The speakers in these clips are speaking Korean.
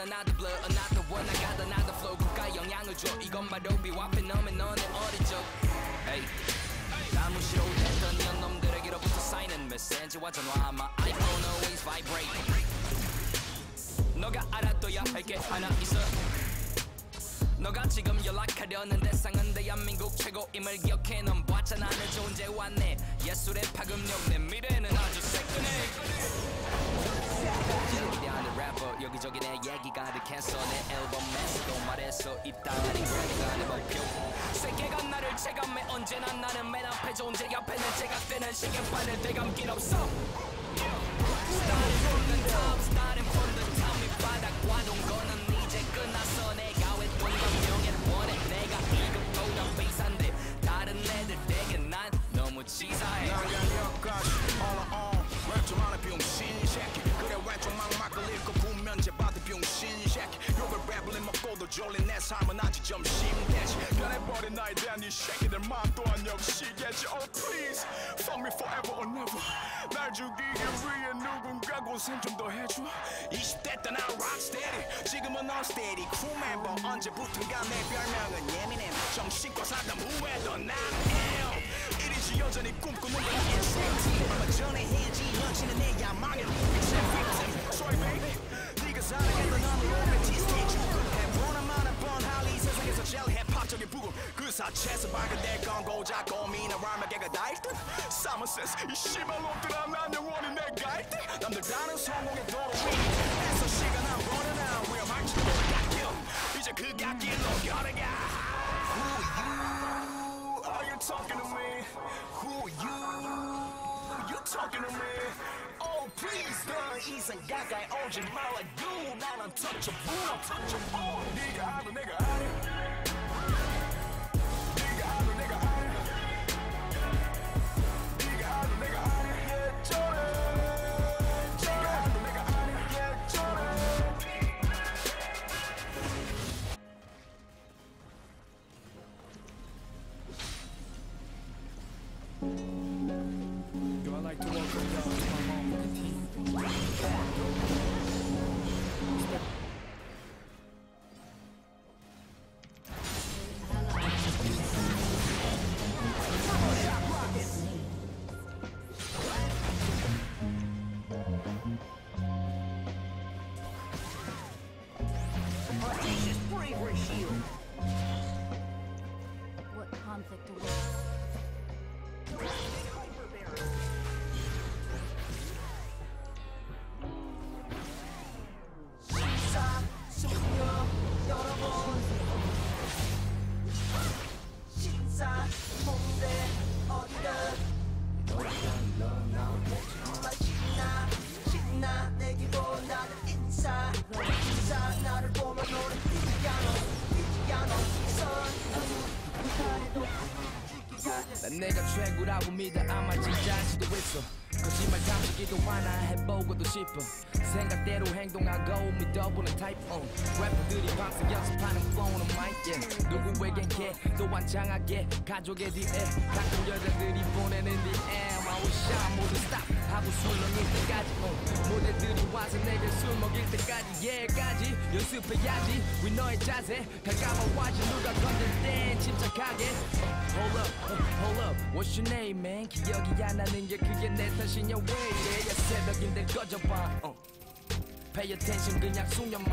Another blood, another one. I got another flow. 국가 영향을 줘. 이건 바로 비와핀 너면 너는 어리죠. Hey, 나 무시로 했던 년놈들에게로부터 쌓이는 메시지와 전화. My iPhone always vibrate. 너가 알아둬야 할 게 하나 있어. 너가 지금 연락하려는 대상은 대한민국 최고임을 기억해. 넌 봤잖아 내 존재와 내 예술의 파급력. 내 미래는 아주 새끈해. 래퍼 여기저기 내 얘기가 가득해서 내 앨범 맺어도 말해서 입다리 그러니까 내 목표 세계가 나를 체감해. 언제나 나는 맨 앞에 존재 옆에는 제각되는 시계판을 되감길 없어. Starting from the top, starting from the top. 밑바닥과 동거는 이제 끝났어. 내가 왜 돈 감정에 원해. 내가 이것보다 비싼데 다른 애들에게 난 너무 치사해. 난 여기까지 all in all 랩 좀 하는 병신 새끼. 그래 왜 좀만 막을 읽고 구면제 받은 병신 새끼. 욕을 랩을 먹고도 졸린 내 삶은 아직 점심되지. 변해버린 나에 대한 이 새끼들 맘 또한 역시겠지. Oh please fuck me forever or never. 날 죽이기 위해 누군가 고생 좀 더 해줘. 20대 때 난 rocksteady 지금은 unsteady crew member. 언제부턴가 내 별명은 예민해. 정신과 상담 후에도 난 ill. 이리지 여전히 꿈꾸는 건 인생지. 얼마 전에 해지 여친은 내 야망에 Sorry baby, 네가 사랑했던 너는 로맨티스틱 죽음. 해보나 만한번 할리 세상에서 제일 힙합적인 부금. 그 사체에서 발견될 건 고작 고민한 람의 개가 다 있듯. Summer says 이 씨발 놈들아 난 영원히 내가 있듯. 남들 다른 성공의 도로 위에서 시간 안 running out. 위험할지도 몰라 이제 그 갓길로 걸어가. Who you? Are you talking to me? Who you? You're talking to me. Oh please, 넌 이상 가까이 오지 말아. You, 난 untouchable, untouchable. 네가 아는 내가 아니. 네가 아는 내가 아니. 네가 아는 내가 아니. Yeah, Jordan. 네가 아는 내가 아니. Yeah, Jordan. I'd like to welcome y'all to my mom and team. 난 내가 최고라고 믿어. 아마 진짜 할 수도 있어. 거짓말 탐지기도 하나 해보고도 싶어. 생각대로 행동하고 믿어보는 type on. 래퍼들이 방송 연습하는 flow는 mic yeah. 누구에겐 걔 또한 장하게 가족의 DM 가끔 여자들이 보내는 DM I wish I 모두 stop 하고 술 먹일 때까지 모델들이 와서 내게 술 먹일 때까지 얘까지 yeah, 연습해야지. 왜 너의 자세 가까워와지. 누가 건들 땐 침착하게 Hold up, hold up, what's your name man. 기억이 안 나는 게 그게 내 탓이냐 왜 이래야. 새벽인데 꺼져봐 Pay attention 그냥 숙련만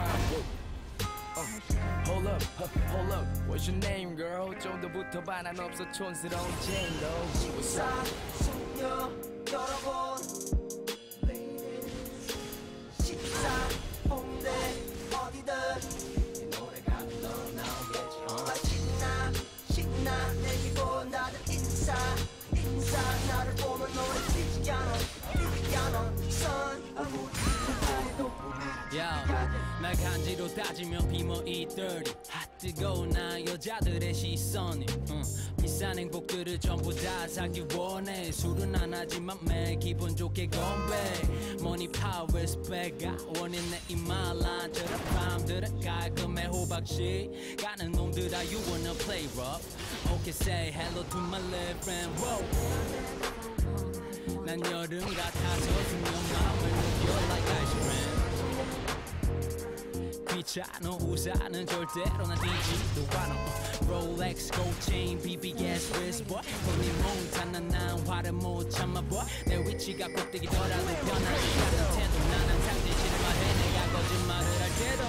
Hold up, hold up, what's your name girl. 좀 더부터 반한 없어 촌스러운 젠도 식사 숙녀 여러분 식사 홍대 어디든 노래가 떠나오겠죠. 맛있나 식나 내기고 나들 인사 나를 보면 노래 뛰지 않아 뛰지 않아 선 아무리 날 간지로 따지면 비모 이 30 뜨거운 나 여자들의 시선이 비싼 행복들을 전부 다 사기 원해. 술은 안 하지만 매 기분 좋게 건배. Money, power, respect 가 원했네 in my line. 저런 밤들은 깔끔해 호박씨 가는 놈들아 you wanna play rough. Okay, say hello to my little friend. Whoa. 난 여름 같아서 숨겨 마음을 녹여 like ice cream. 귀찮아 우산은 절대로 난 뛰지도 않아. 롤렉스 골체인 BBS wristwatch 본인 몸탄 난난 화를 못 참아 boy. 내 위치가 꼭대기더라도 변하지 않는 태도. 난 항상 진실을 말해 내가 거짓말을 할 때도.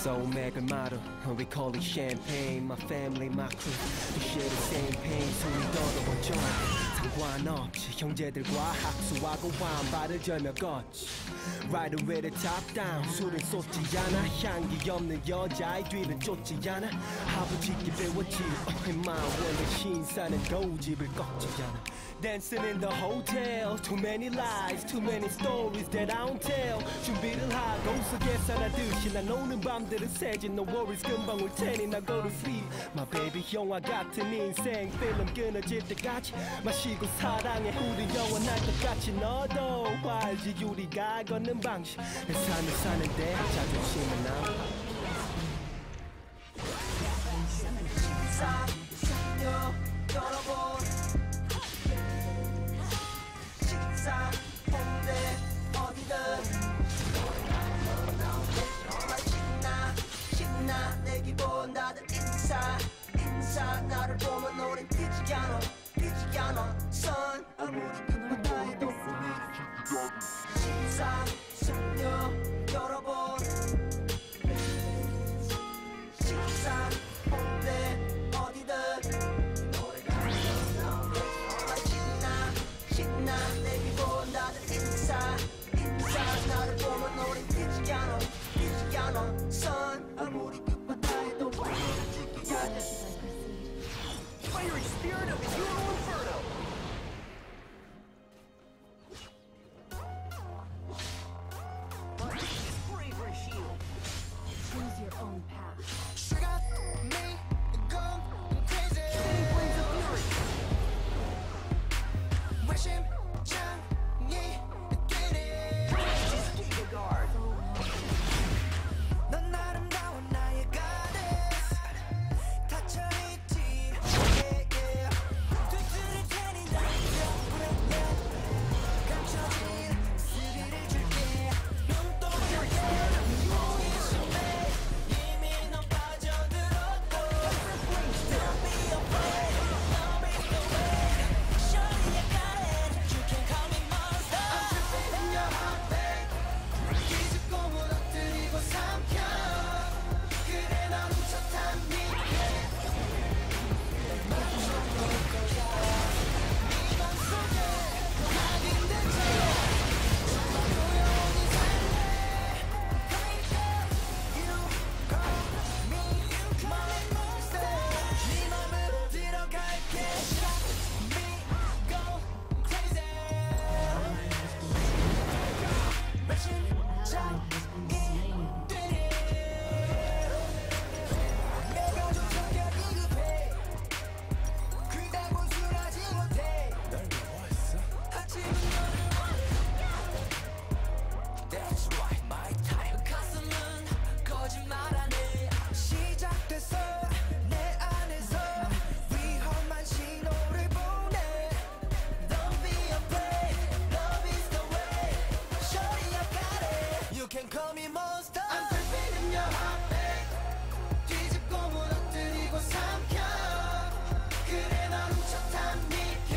So make a motto, we call it champagne. My family, my crew, we share the same pain. So we don't want joy. 상관없지 형제들과 학수하고 완발을 절며 걷지. Right away the top down. 술은 쏟지 않아. 향기 없는 여자의 뒤를 쫓지 않아. 아버지께 배웠지. 엄마 원래 신사는 겨우 집을 꺾지 않아. Dancing in the hotel. Too many lies, too many stories that I don't tell. 준비를 하고서 계산하듯이 난 오는 밤들은 새지. No worries 금방 올 테니 나 go to sleep. My baby 영화 같은 인생 필름 끊어질 때까지 마시고 사랑해. 우린 영원할 것 같이 너도 알지. 우리가 걷는 방식 내 삶을 사는데 자존심은 나 나를 보면 너는 뛰지 않아, 뛰지 않아. Sun 아무리 그만 나의 덕분에 신사 숙녀 여러 번 신사 홍대 어디든 노래가 신나 신나 내게 본 다들 인사 인사 나를 보면 너는 뛰지 않아, 뛰지 않아. Sun 아무리 그만 나의 덕분에 뛰지 않아. Fiery spirit of the Euro Inferno! 그래 난 훔쳤답니까.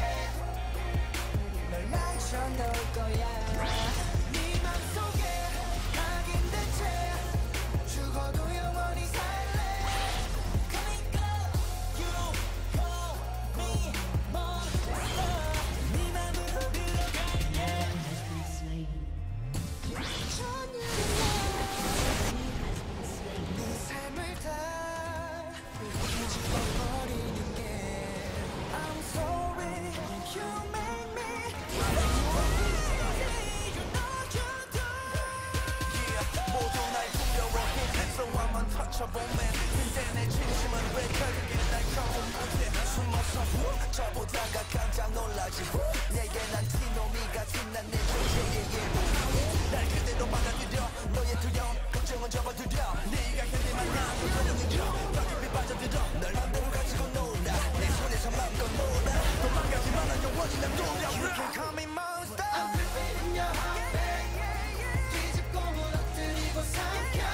맞춰보면 근데 내 진심은 왜 결국엔 날 경험 못해 숨어서 후 저보다가 깜짝 놀라지 내게 난 티노미 같은 난 내 존재의 예고 날 그대로 받아들여 너의 두려움 걱정은 접어두려 네가 견디만 나도 너는 느려 더 깊이 빠져들어 널 맘대로 가지고 놀아 내 손에서 맘껏 놀아 도망가지 마라 영원히 난 노려 You can call me monster I'm living in your heart 뒤집고 무너뜨리고 삼켜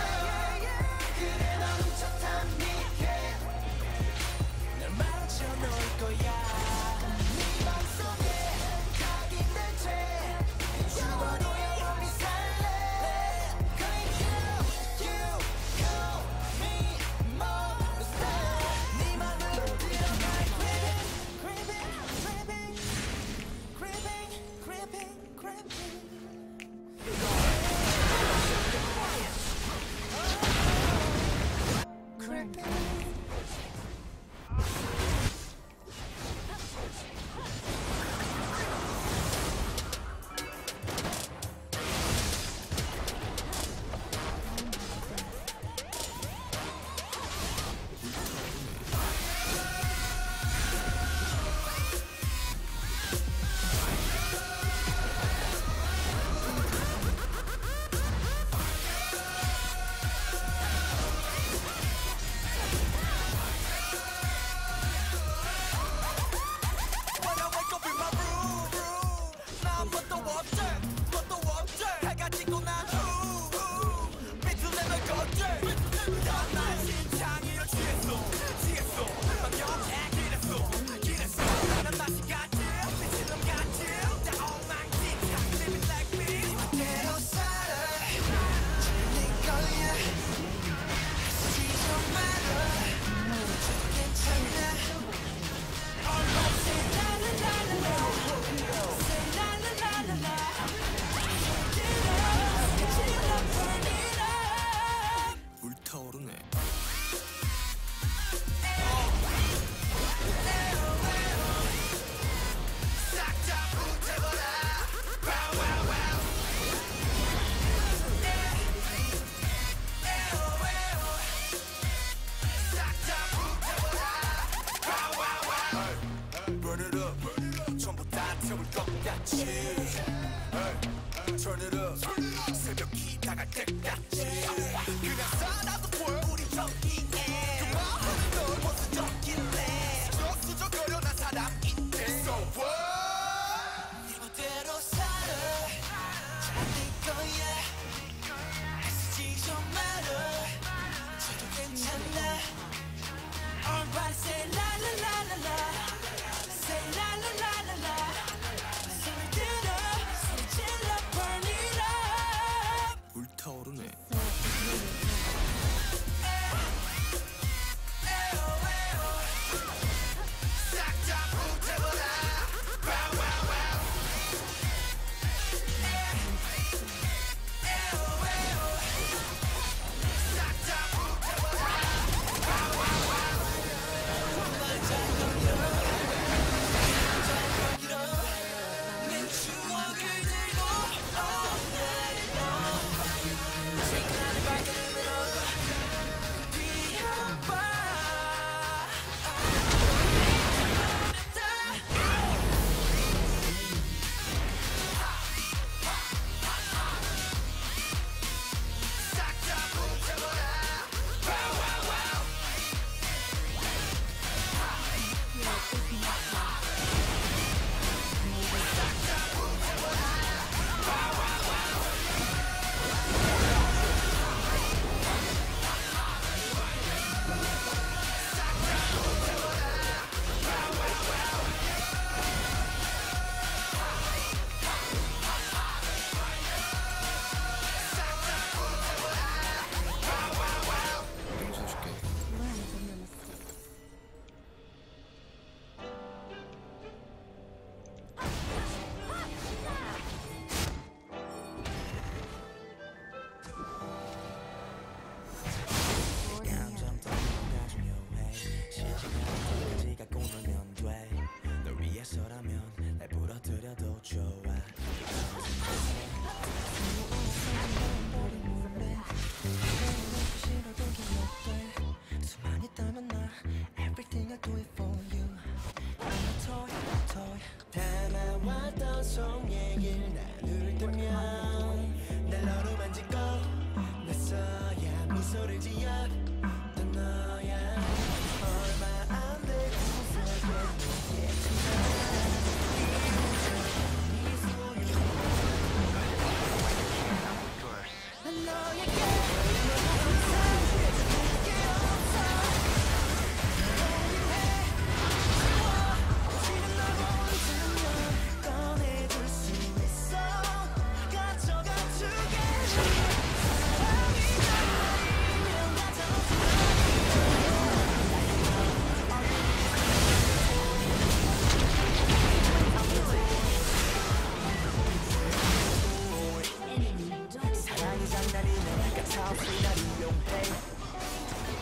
불타오르네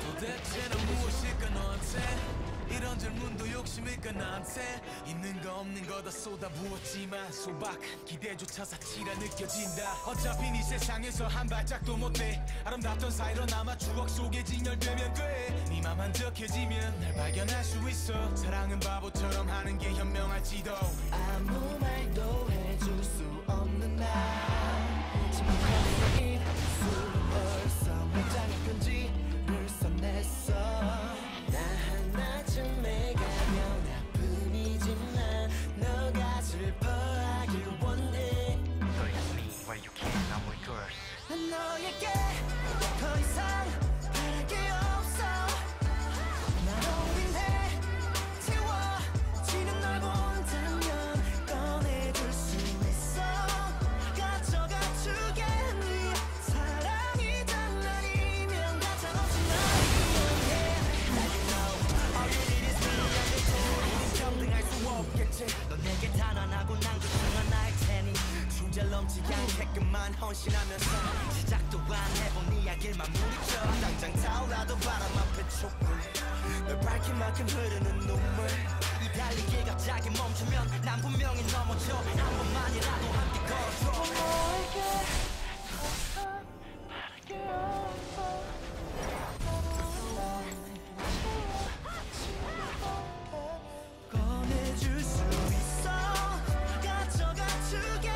도대체 난 무엇일까 너한테 이런 질문도 욕심일까 나한테 있는 거 없는 거 다 쏟아부었지만 소박한 기대조차 사치라 느껴진다. 어차피 네 세상에서 한 발짝도 못돼. 아름답던 사이로 남아 추억 속에 진열되면 돼. 네 맘 한적해지면 날 발견할 수 있어. 사랑은 바보처럼 하는 게 현명할지도. 아무 말도 해줄 수 없는 날 침묵하는 입술로 벌써 문장의 편지를 써냈어. 난 너에게 더 이상 바랄 게 없어. 나로 인해 채워지는 널 본다면 꺼내줄 수 있어. 가져가 주게 네 사랑이 장난이면 가차없이 널 이용해. All you need is me and the two. 경쟁할 수 없겠지. 넌 내게 단언하고 난 그중한 나일 테니 충절 넘치게 그만 헌신하면서 시작도 안 해본 이야기만 무리쳐. 당장 타오라도 바람 앞에 촛불 널 밝힌 만큼 흐르는 눈물. 이 달리기 갑자기 멈추면 난 분명히 넘어져. 한 번만이라도 함께 걸어줘. 꺼내줄 수 있어. 가져가 주게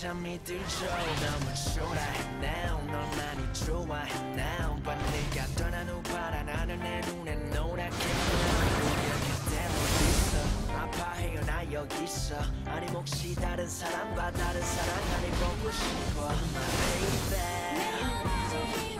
잠이 들죠. 너무 초라해 now. 널 많이 좋아해 now. But 네가 떠난 후 바라나는 내 눈에 노랗게 나 아파해요. 나 여기 있어. 아니 혹시 다른 사람과 다른 사람 나를 보고 싶어. My baby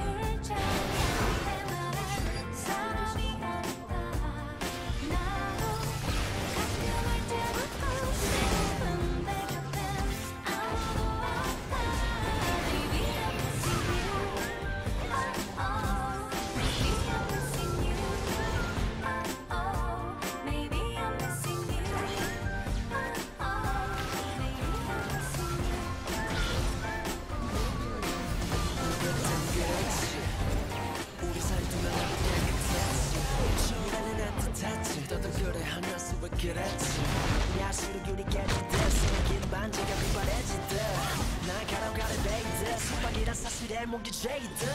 목이 제이드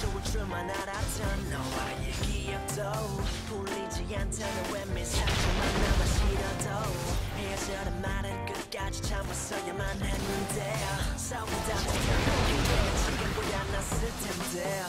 좋을 줄만 알았던 너와의 기억도 풀리지 않다는 외면상 만나만 싫어도 헤어져란 말은 끝까지 참았어야만 했는데 싸우다 보면 이게 지금보다 났을 텐데.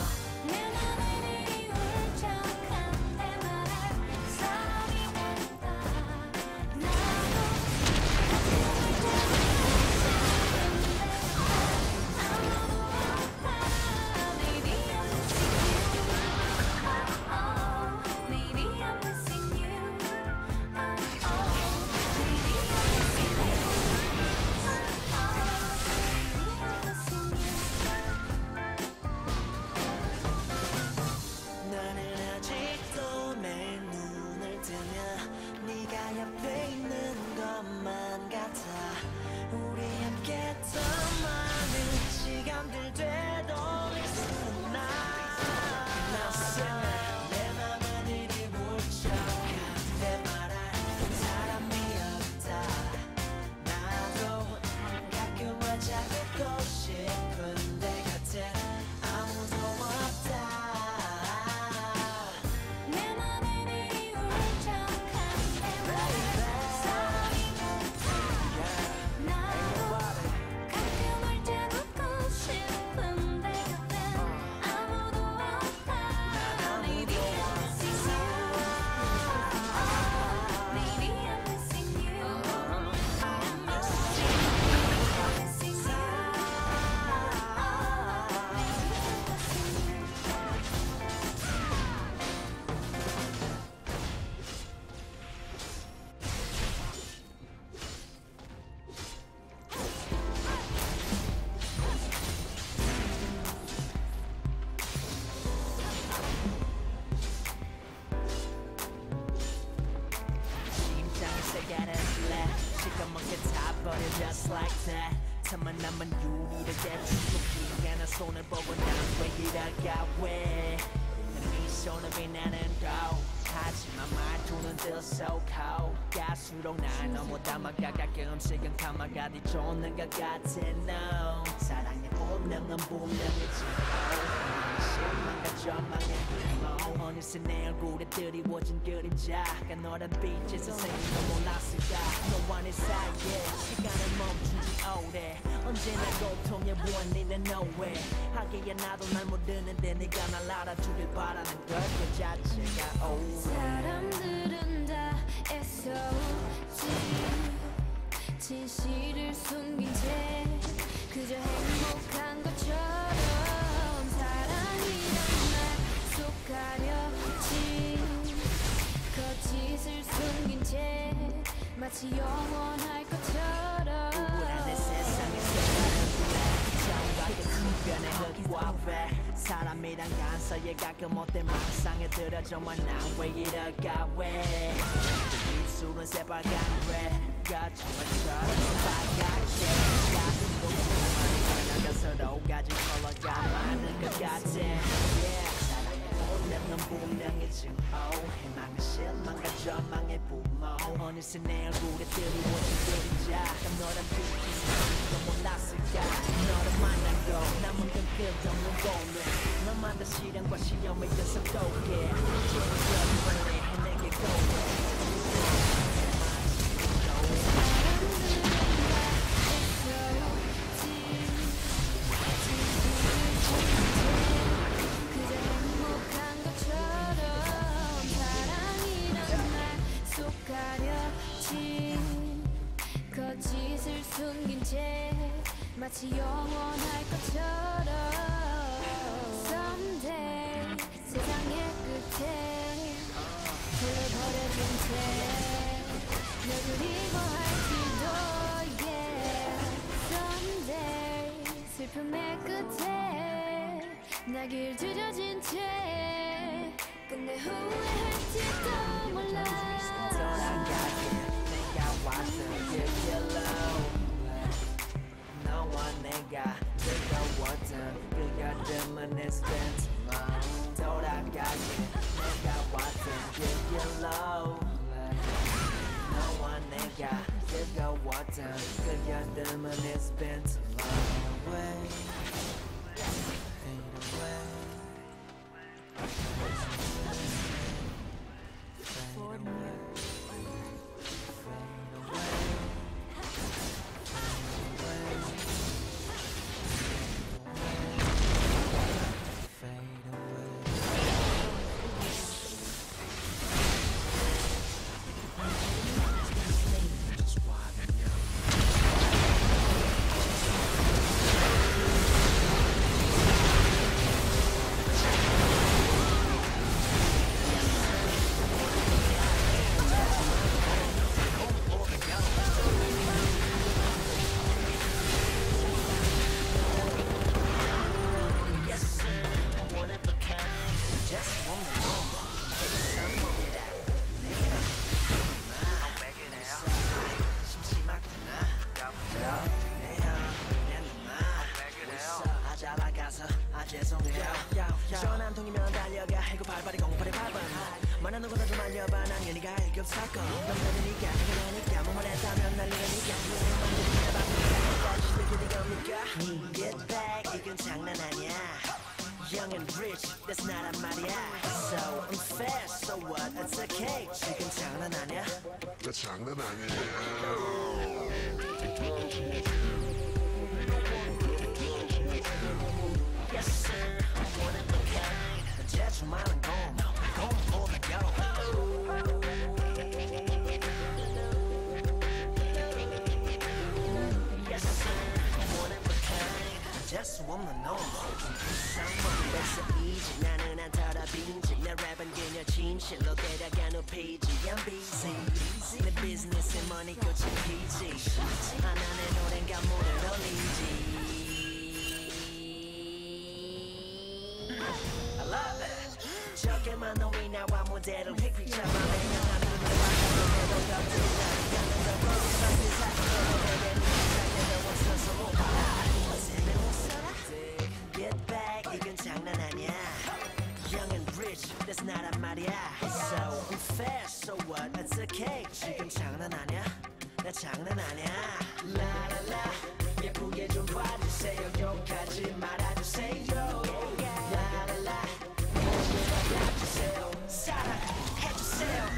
just like that. 참아 나만 유일하게 추석이 하나 손을 보고 난 왜 이럴까 왜 네 손을 빛나는도 하지만 말투는 still so cold. 갈수록 날 너무 담아가 가끔씩은 감아가디 쫓는 것 같아 no. 사랑의 본능은 분명이지 실망과 전망의 힘 어느새 내 얼굴에 드리워진 그림자가 너란 빛에서 생기고 몰랐을까. 너와 내 사이에 시간을 멈춘지 오래 언제나 고통의 원인은 nowhere. 하기에 나도 날 모르는데 네가 날 알아주길 바라는 것 그 자체가 oh. 사람들은 다 애써지 진실을 숨긴 채 그저 행복한 것처럼 사랑이란 말 속 가려진 거짓을 숨긴 채 마치 영원할 것처럼 우울한 내 세상에서 그 흑과 배 사람이란 간사에 가끔 어때 망상에 들어져만 난 왜 이럴까 왜 입술은 새빨간 왜 거짓말처럼 빨갛게 가슴도 서로까지 걸어가 많은 것 같아 사랑의 본능은 분명이지 희망의 실망과 전망의 부모 어느새 내 얼굴에 드리워진 그림자가 너란 빛이 몰랐을까. 너를 만나고 남은 건 끝없는 고뇌 너마다 실험과 시험의 연속도 해 지금 여전히 내게 고뇌 거짓을 숨긴 채 마치 영원할 것처럼 someday 세상의 끝에 불러버려진 채 널 그리고 할지도 yeah someday 슬픔의 끝에 나 길들여진 채 끝내 후회할지도 몰라. 내가 뜨거웠던 그 여름은 it's been too long. 돌아가지 내가 왔던 그 길로 너와 내가 뜨거웠던 그 여름은 it's been too long. Away, fade away. Fade away, fade away. Get back, 이건 장난 아니야. Young and rich, that's not a 말이야. So I'm fast, so what? It's okay. 지금 장난 아니야. 나 장난 아니야. Yes sir, one of a kind. Just 말은 공, 공 보다 고. Just wanna know someone that's easy. 나는 안 더럽인지 내 랩은 그녀 진실로 데려가는 페이지. I'm busy. 내 business에 money 꽃이 피지. 하나 내 노래는 감물을 올리지. I love it. 적게만 너희 나와 무대를 휙휙 잡아 내 영화를 내가 또 내려가 또 내려가 또 내려가 또 내려가 또 내려가 Get back, 이건 장난 아니야. Young and rich, that's 나란 말이야. So unfair, so what? It's okay. 지금 장난 아니야? 나 장난 아니야. 라라라, 예쁘게 좀 봐주세요. 욕하지 말아주세요. 라라라, 예쁘게 봐주세요. 사랑해주세요.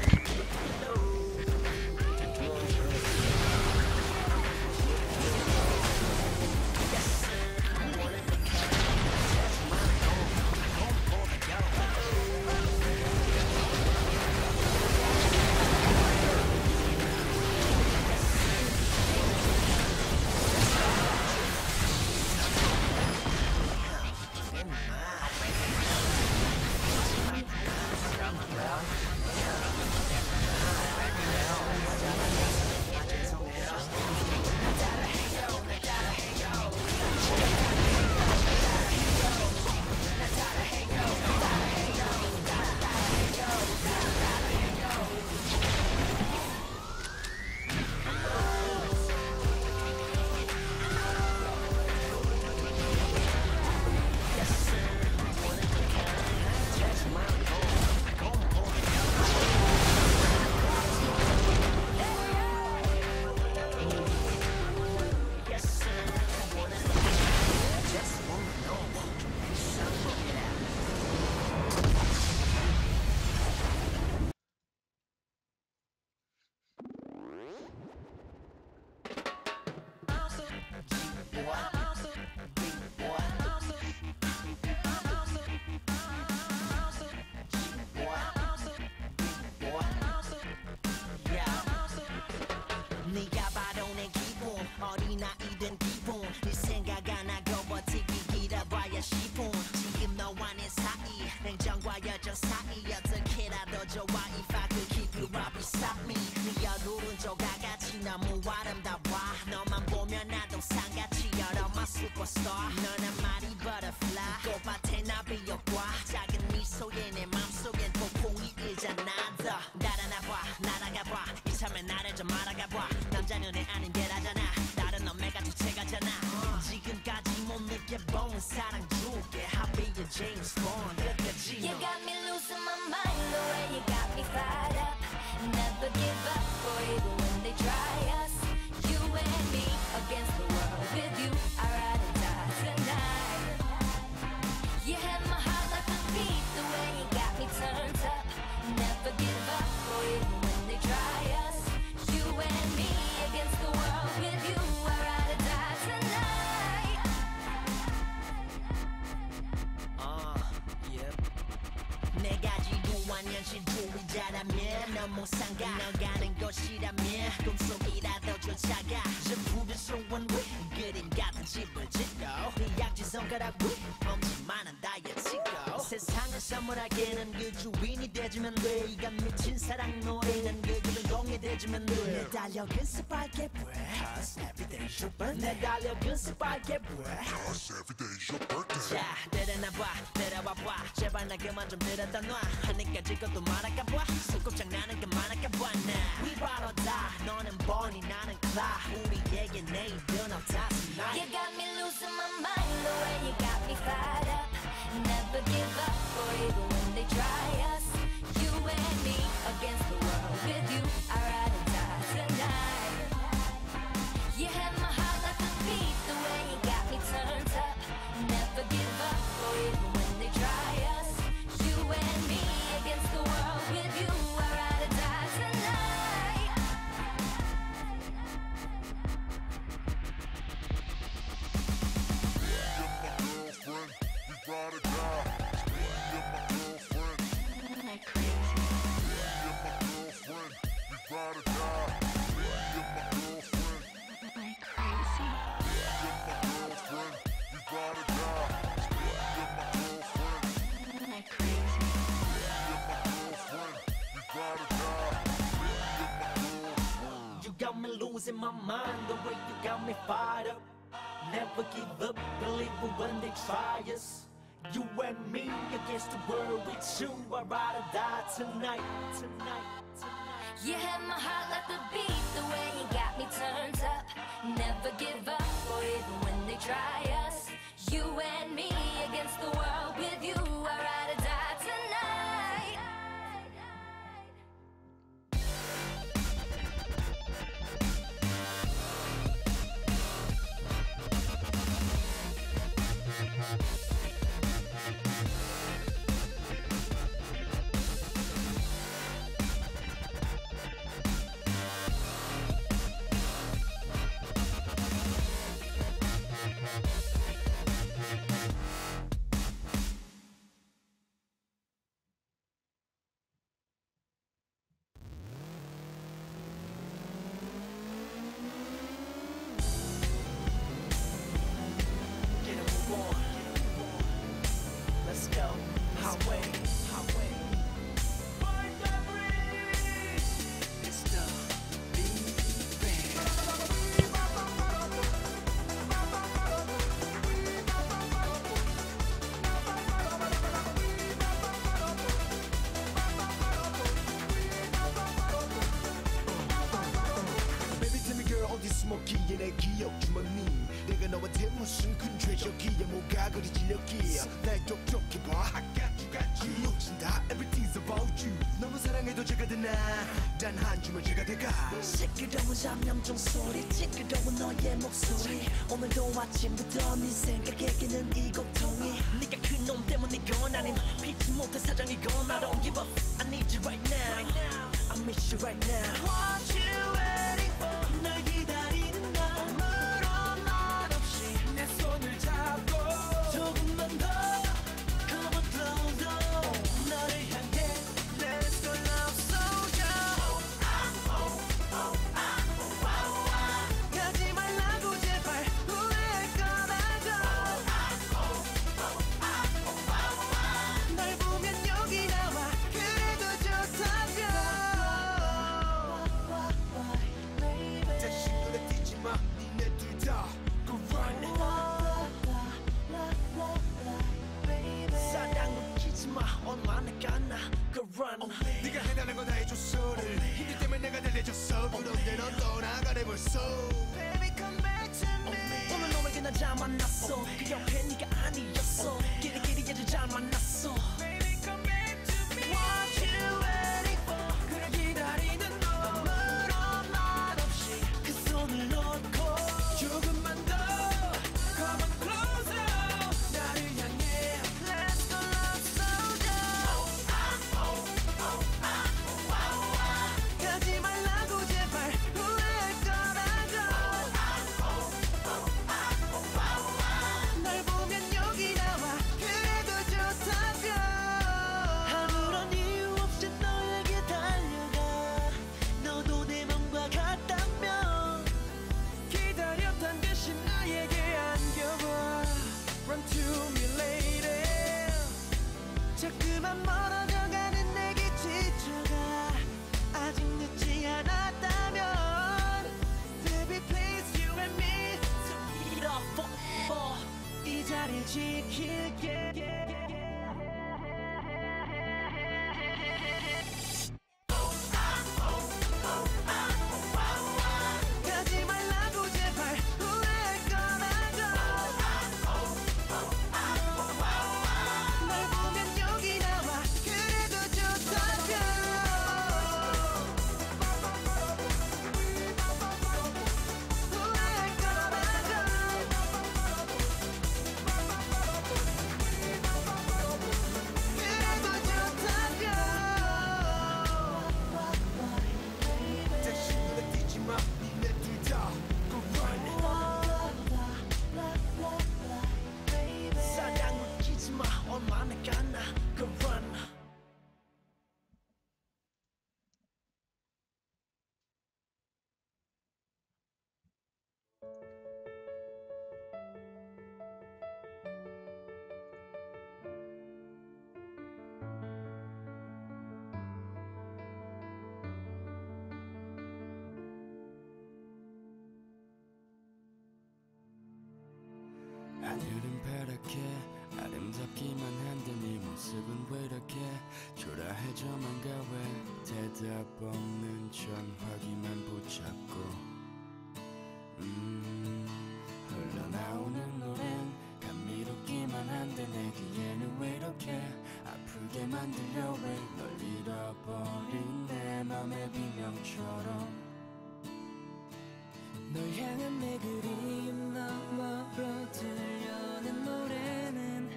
My mind, the way you got me fired up. Never give up, believe it when they try us. You and me against the world, with you I'd rather die tonight. You had my heart like the beat, the way you got me turned up. Never give up, or even when they try us. You and me against the world. With you, I ride or die tonight. 어디스모키에 내 기억 주머니 내가 너와 태운 순간 최적기에 뭐가 그리 질렸기에 날 촉촉히 봐 I got you got you 욕진다 everything's about you 너무 사랑해도 제가 되나 단 한 줌을 제가 될까 시끄러운 잡념종 소리 시끄러운 너의 목소리 오늘도 아침부터 네 생각에 끼는 이 고통이 네가 그놈 때문에 이건 아님 피치 못해 사장이건 I don't give up I need you right now I miss you right now What you waiting for 널 기다리는 나 아무런 말 없이 내 손을 잡고 조금만 더 Come on closer 너를 향해 Let's go love soldier 가지 말라고 제발 후회할 거라고 널 보면 여기 나와 그래도 좋다고 다시 눈에 띄지 마 니네 둘 다 Go run 사랑 웃기지 마 얼마나 가나 Go run 네가 해달라는 건 다 해줬어 힘들 때문에 내가 달래줬어 그런데 넌 떠나가래 벌써 Baby come back to me 오늘 너에게 난 잘 만났어 그 옆에 네가 아니었어 길이길이 아주 잘 만났어 Baby come back to me What you waiting for 그래 기다리는 너 아무런 말 없이 그 손을 놓고 조금만 더 Come on closer 나를 향해 Let's go love soldier 가지 말라고 제발 후회할 거라고 널 보면 여기 나와 그래도 좋다고 아무런 이유 없이 너에게 달려가 너도 내 맘과 같다면 기다렸던 대신 나에게 안겨봐 Run to me lady 자꾸만 멀어져가는 내게 지쳐가 아직 늦지 않았다면 Baby please you and me Turn it up forever 이 자리를 지킬게 가지 말라고 제발 후회할 거라고 널 보면 여기 나와 그래도 좋다고 후회할 거라고 그래도 좋다고 다시 눈에 띄지 마 니네 둘 다 Go run 사랑 웃기지 마 얼마나 가나 Go run 하늘은 파랗게 아름답기만 한데 네 모습은 왜 이렇게 초라해져만 가왜 대답 없는 전화기만 붙잡고 흘러나오는 노래는 감미로운 한데 내기에는 왜 이렇게 아프게 만들려 왜 널 잃어버린 내 맘의 비명처럼 널 향한 내 그림 너머로 들려는 노래는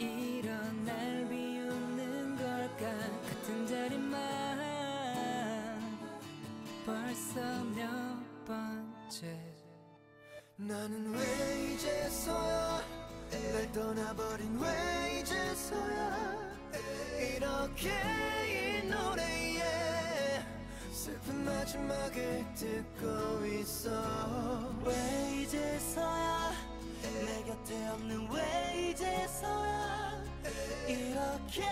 이런 날 비웃는 걸까 같은 자리만 벌써 몇 번째 나는 왜 이제서야 날 떠나버린 왜 이제서야 이렇게 이 노래에 슬픈 마지막을 듣고 있어 왜 이제서야 내 곁에 없는 왜 이제서야 이렇게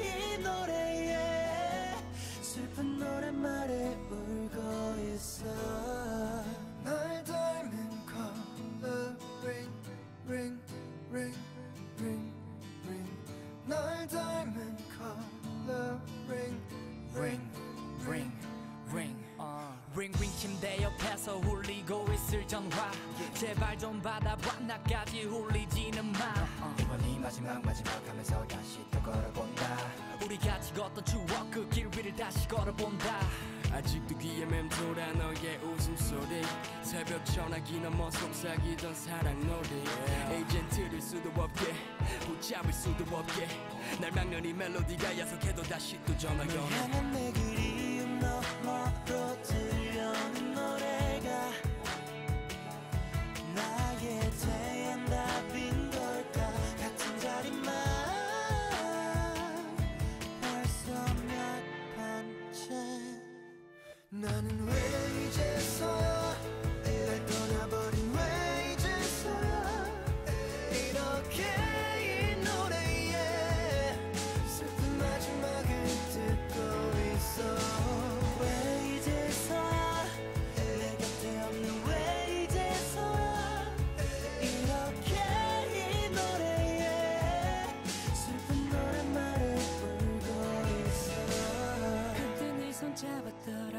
이 노래에 슬픈 노랫말에 울고 있어 날 닮은 color ring ring ring ring ring 날 닮은 color ring ring ring 링링 침대 옆에서 울리고 있을 전화 제발 좀 받아봐 나까지 울리지는 마 이번이 마지막 하면서 다시 또 걸어본다 우리 같이 걷던 추억 그 길 위를 다시 걸어본다 아직도 귀에 맴돌아 너의 웃음소리 새벽 전화기 넘어 속삭이던 사랑놀이 이젠 들을 수도 없게 붙잡을 수도 없게 날 막는 이 멜로디가 야속해도 다시 또 전화가 오네 내 그리움 너머로 들려오는 노래가 나에 대한 답인 걸까 같은 자리만 나는 왜 이제서야 날 떠나버린 왜 이제서야 이렇게 이 노래에 슬픈 마지막을 듣고 있어 왜 이제서야 내 곁에 없는 왜 이제서야 이렇게 이 노래에 슬픈 노랫말을 울고 있어 그때 네 손잡았더라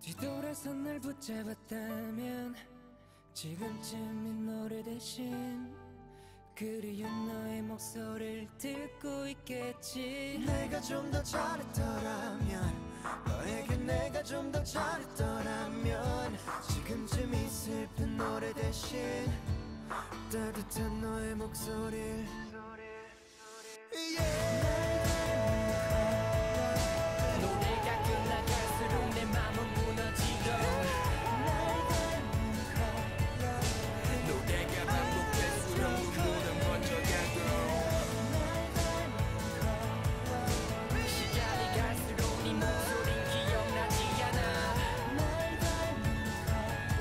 뒤돌아서 날 붙잡았다면 지금쯤 이 노래 대신 그리운 너의 목소리를 듣고 있겠지 내가 좀 더 잘했더라면 너에게 내가 좀 더 잘했더라면 지금쯤 이 슬픈 노래 대신 따뜻한 너의 목소리를 yeah. 내 맘은 무너지고 날 닮은 color 노래가 반복될수록 눈물은 번져가고 날 닮은 color 시간이 갈수록 네 목소린 기억나지 않아 날 닮은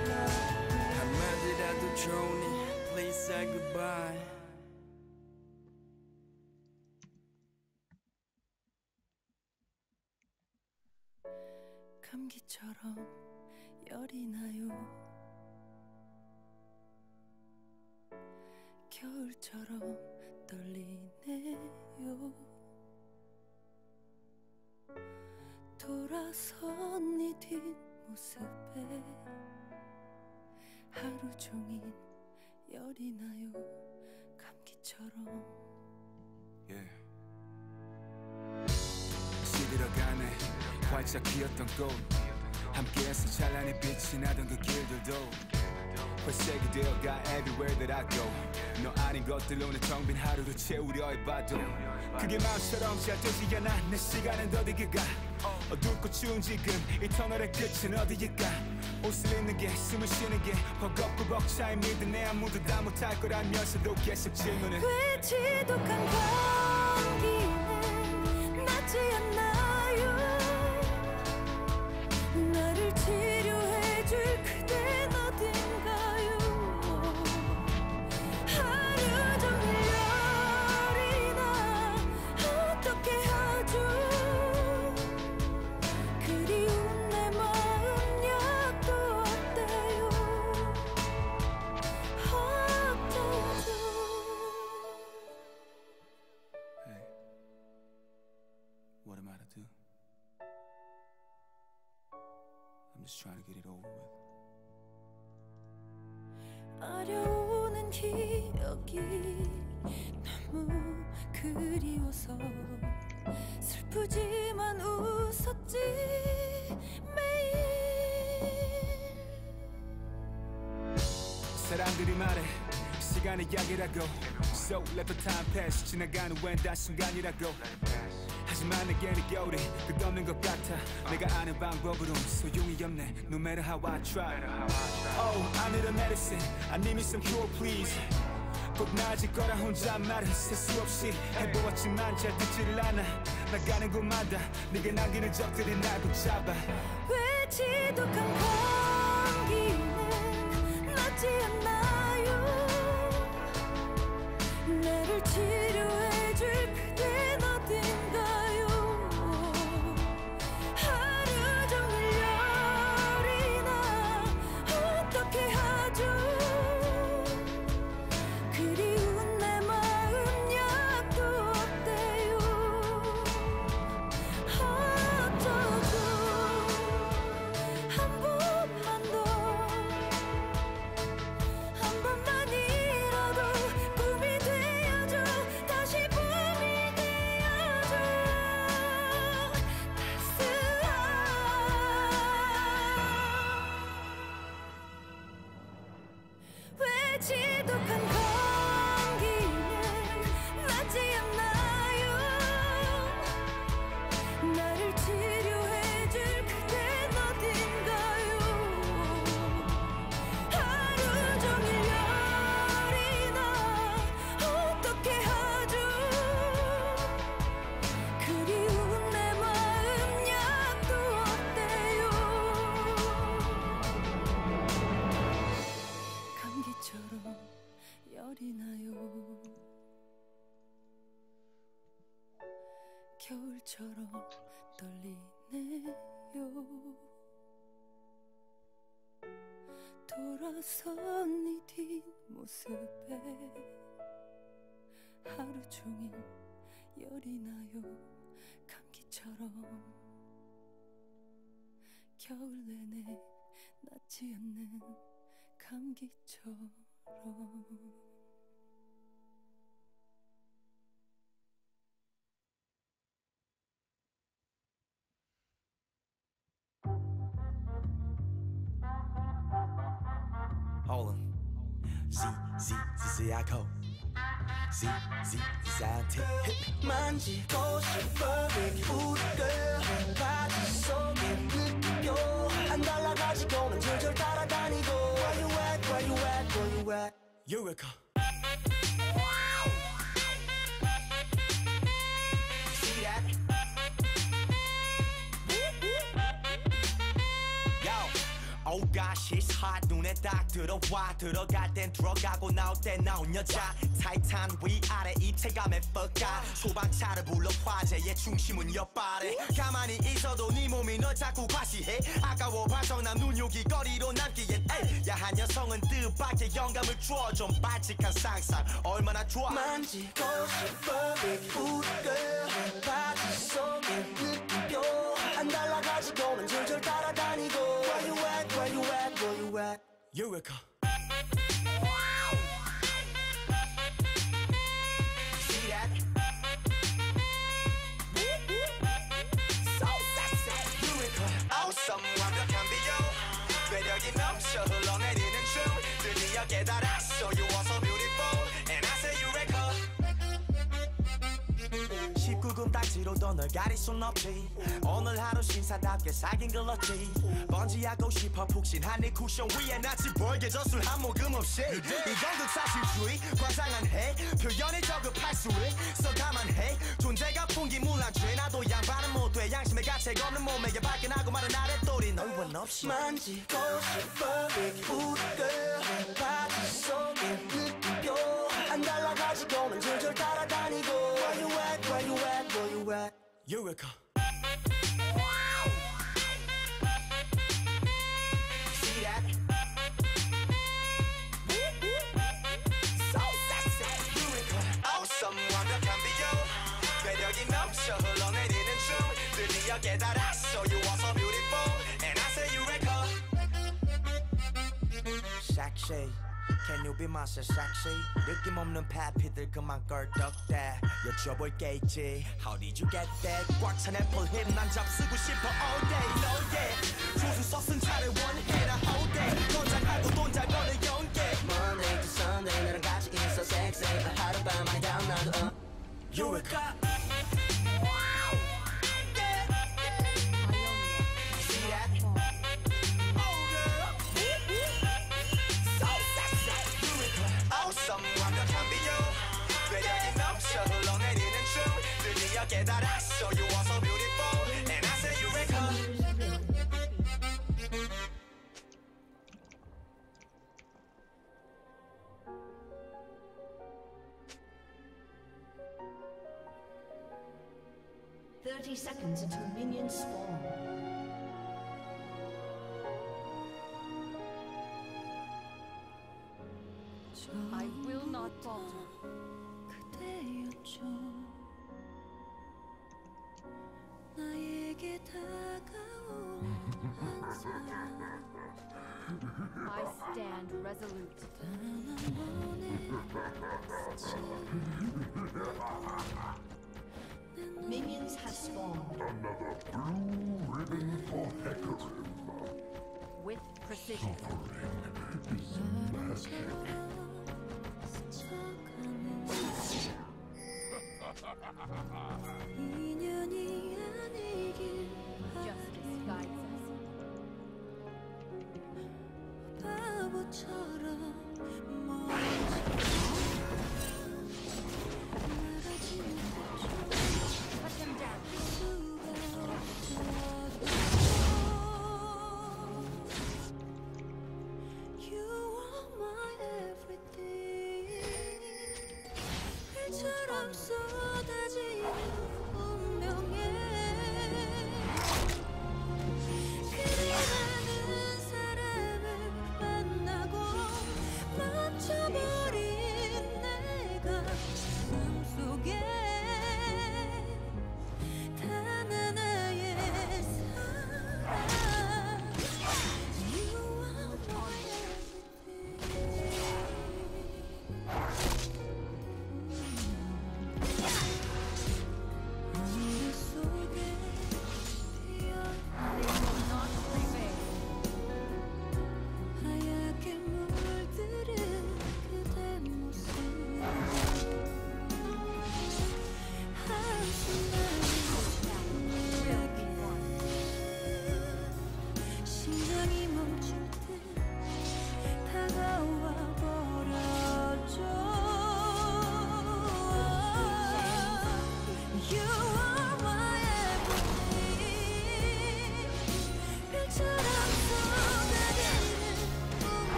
color 한마디라도 좋으니 Please say goodbye 감기처럼 열이 나요 겨울처럼 떨리네요 돌아선 네 뒷모습에 하루 종일 열이 나요 감기처럼 yeah. 시들어가네 활짝 피었던 꽃 함께해서 찬란히 빛이 나던 그 길들도 회색이 되어가 everywhere that I go 너 아닌 것들로는 텅 빈 하루를 채우려 해봐도 그게 마음처럼 잘 되지 않아 내 시간은 어디일까 어둡고 추운 지금 이 터널의 끝은 어디일까 옷을 입는 게 숨을 쉬는 게 버겁고 벅차이 믿은 내 아무도 다 못할 거라면서도 계속 질문을 왜 지독한 감기는 낫지 않나요 나를 치료해줄 그댄 어딘가요 하루 종일 열이 나 어떻게 하죠 그리운 내 마음 약도 어때요 어때요 Hey, what am I to do? I'm just trying to get it over with. 지나간 기억이 너무 그리워서 슬프지만 웃었지 매일. 사람들이 말해 시간의 약이라고. So let the time pass. 지나간 후엔 단 순간이라고. 하지만 내게는 겨울이 끝없는 것 같아. 내가 아는 방법으론 소용이 없네. No matter how I try. Oh, I need a medicine. I need me some cure, please. 꼭 나아질 거라 혼자 말은 셀 수 없이 해보았지만 잘 듣질 않아. 나가는 곳마다 내게 남기는 적들이 날 붙잡아. 왜 지독한 감기는 낫지 않나요? 나를 치료해줄 그댄 어딘가요? 하루 종일 열이나 어떻게 하죠? 겨울처럼 떨리네요. 돌아선 네 뒷모습에 하루 종일 열이 나요. 감기처럼 겨울 내내 낫지 않는 감기처럼. Holland ziziziziako zizizizante 만지고 싶어 우리 girl 바지 속에 느껴 안 달라가지고 난 줄줄 따라다니고 Where you at where you at where you at Eureka See that Oh gosh, it's hot. 눈에 딱 들어와. 들어갈 땐 들어가고 나올 땐 나온 여자. 타이탄 위아래 입체감에 뻑가. 소방차를 불러 화재의 중심은 옆발에. 가만히 있어도 네 몸이 널 자꾸 과시해. 아까워 발성난 눈요기 거리로 남기엔 에이. 야한 여성은 뜻밖의 영감을 주어. 좀 발칙한 상상 얼마나 좋아. 만지고 싶어 big booty girl. 바지 속에 느낌표 안 달라가지고 난 줄줄 따라다니고. Where you at, where you at? Eureka! Wow! See that? So sexy! Eureka! Awesome, 완벽한 비교 매력이 넘쳐 흘러내리는 춤 드디어 깨달았어, you are so beautiful And I say Eureka! 19금 딱지로도 널 가릴 순 없지 오늘 하루 신사답게 사긴 글렀지 번지하고 싶어 푹신한 네 쿠션 위에 낯이 벌게 젖술 한 모금 없이 이정도 사실주의 과장한 해 표현이 저급할 수에 써가만 해 존재가 풍기 물란죄 나도 양반은 못돼 양심의 가책 없는 몸에게 발끈하고 마른 아랫돌이 널 원없이 만지고 싶어 big booty girl 바지 속에 느낌표 안 달라가지고 난 줄줄 따라다니고 Where you at where you at where you at Eureka Wow See that So sexy Eureka Awesome 완벽한 비교 매력이 넘쳐 흘러내리는 춤 드디어 깨달았어 You are so beautiful And I say Eureka Shaq Shay Can you be my sexy? 느낌 없는 파피들 그만 껄떡대. 여쭤볼 게 있지. How did you get that? 꽉 찬 애플 힙 난 잡쓰고 싶어 all day. No yeah. 주술 썼은 차를 원해라 all day. 돈 잘 팔고 돈 잘 버는 연계. Monday to Sunday 나랑 같이 있어 sexy. 하룻밤 많이 down 나도 유일까? I saw you are so beautiful, and I said you wake up. $30 seconds until minions spawn. I will not falter. 나에게 다가온 한 사람 I stand resolute. 단 한 번의 스치 Minions have spawned. Another blue ribbon for Hecarim. With precision. Suffering is massive.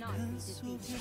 not be defeated.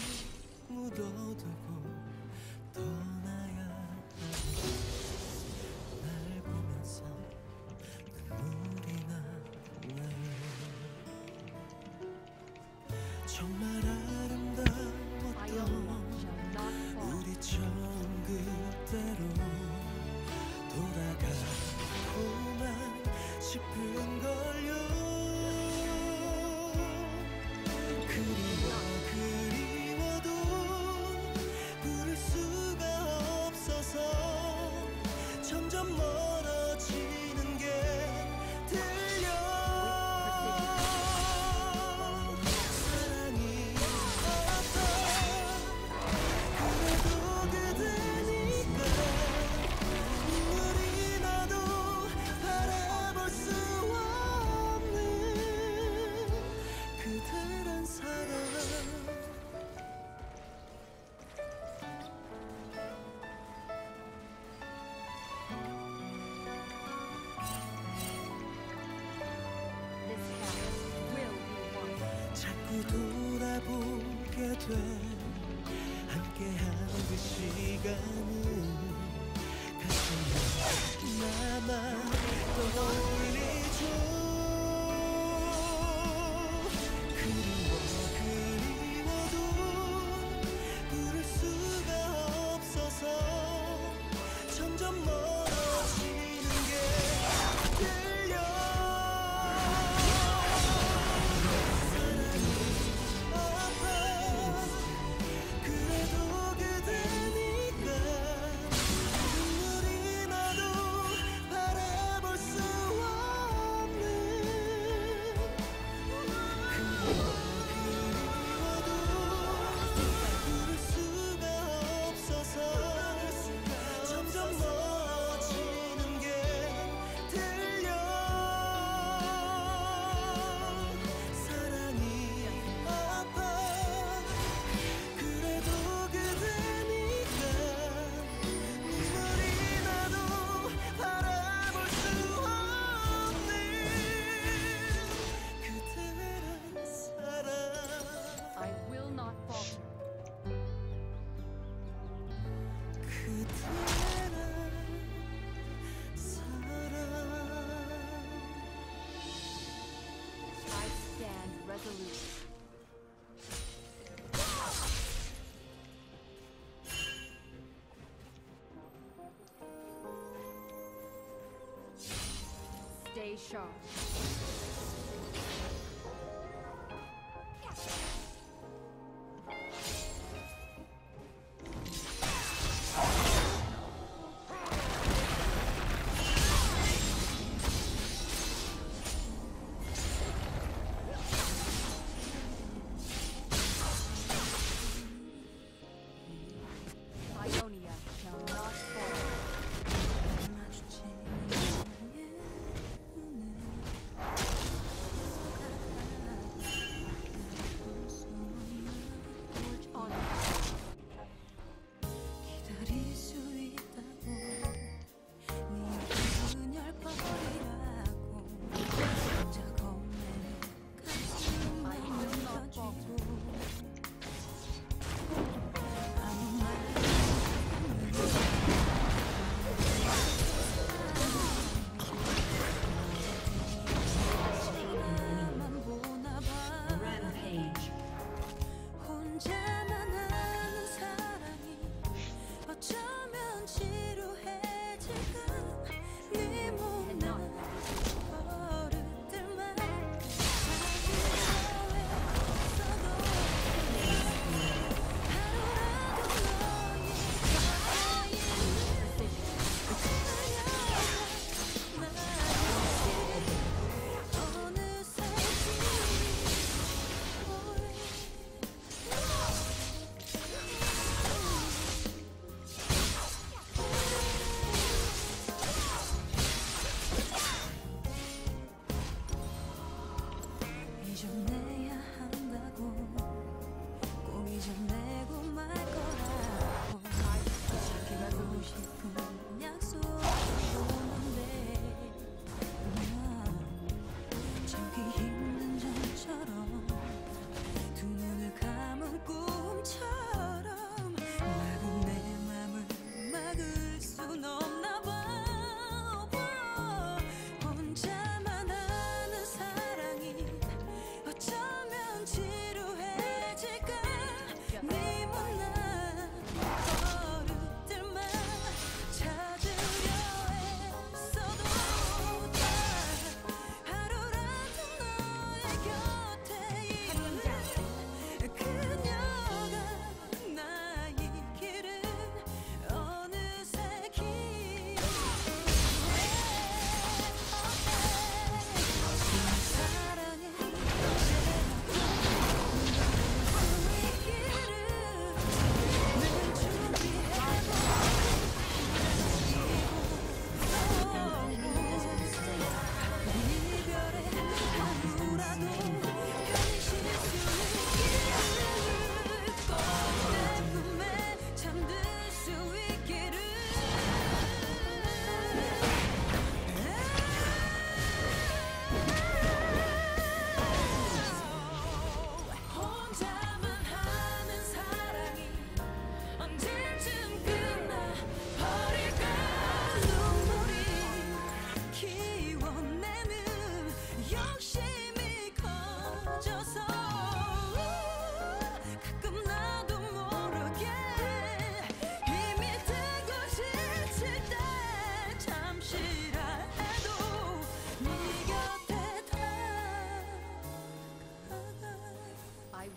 Stay sharp.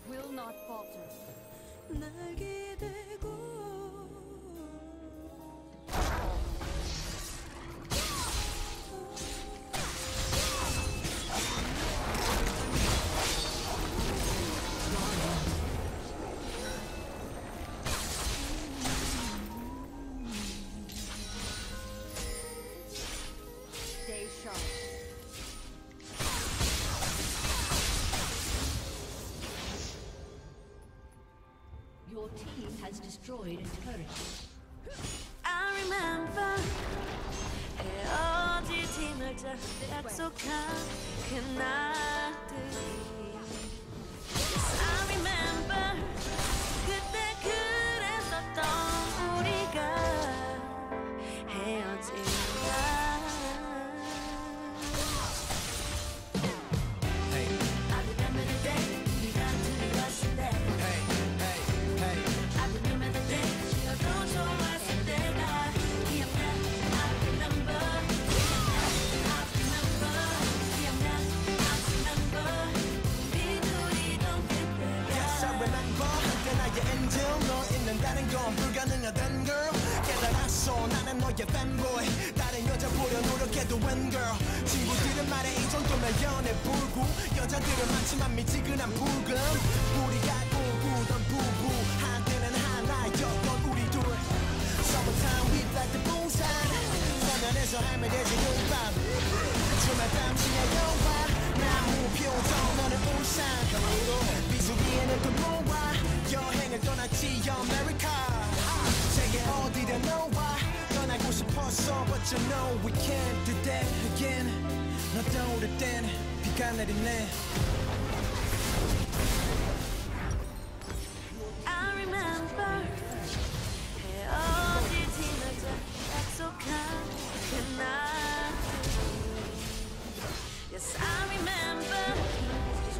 will not falter. Stay sharp. Your team has destroyed a turret. I remember all the teammates that's so kind cannot yes, I remember 그때 그랬었던 우리가 헤어진 불가능하던 girl 깨달았어 나는 너의 fanboy 다른 여자 보려 노력해도 웬 girl 친구들은 말해 이 정도면 연애 불구 여자들은 많지만 미지근한 불금 우리가 꿈꾸던 부부 한때는 하나였던 우리 둘 Summertime we like the moonshine 화면에서 하면 되지 눈밤 주말 밤 지내 영화 난 무표정 너는 울산 비수기에는 또 모아 여행을 떠났지 America I know why 떠나고 싶었어 but you know we can't do that again 너 떠오를 땐 비가 내리네 I remember 헤어질 지나자 약속한 그날 Yes I remember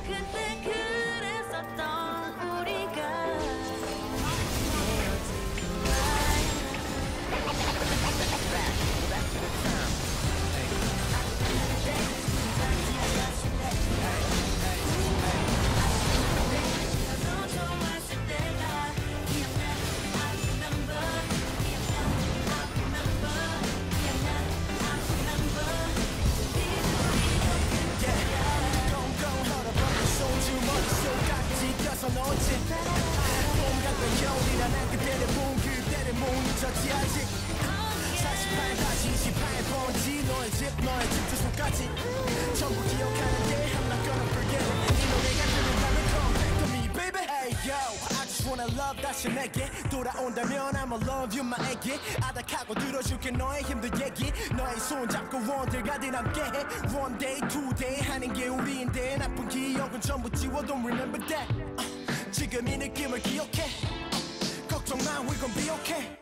그때 그랬었던 우리가 내게 돌아온다면 I'ma love you my 애기 아닥하고 들어줄게 너의 힘든 얘기 너의 손잡고 원들과들 함께해 One day two day 하는 게 우리인데 나쁜 기억은 전부 지워 Don't remember that 지금 이 느낌을 기억해 걱정 마 we gon' be okay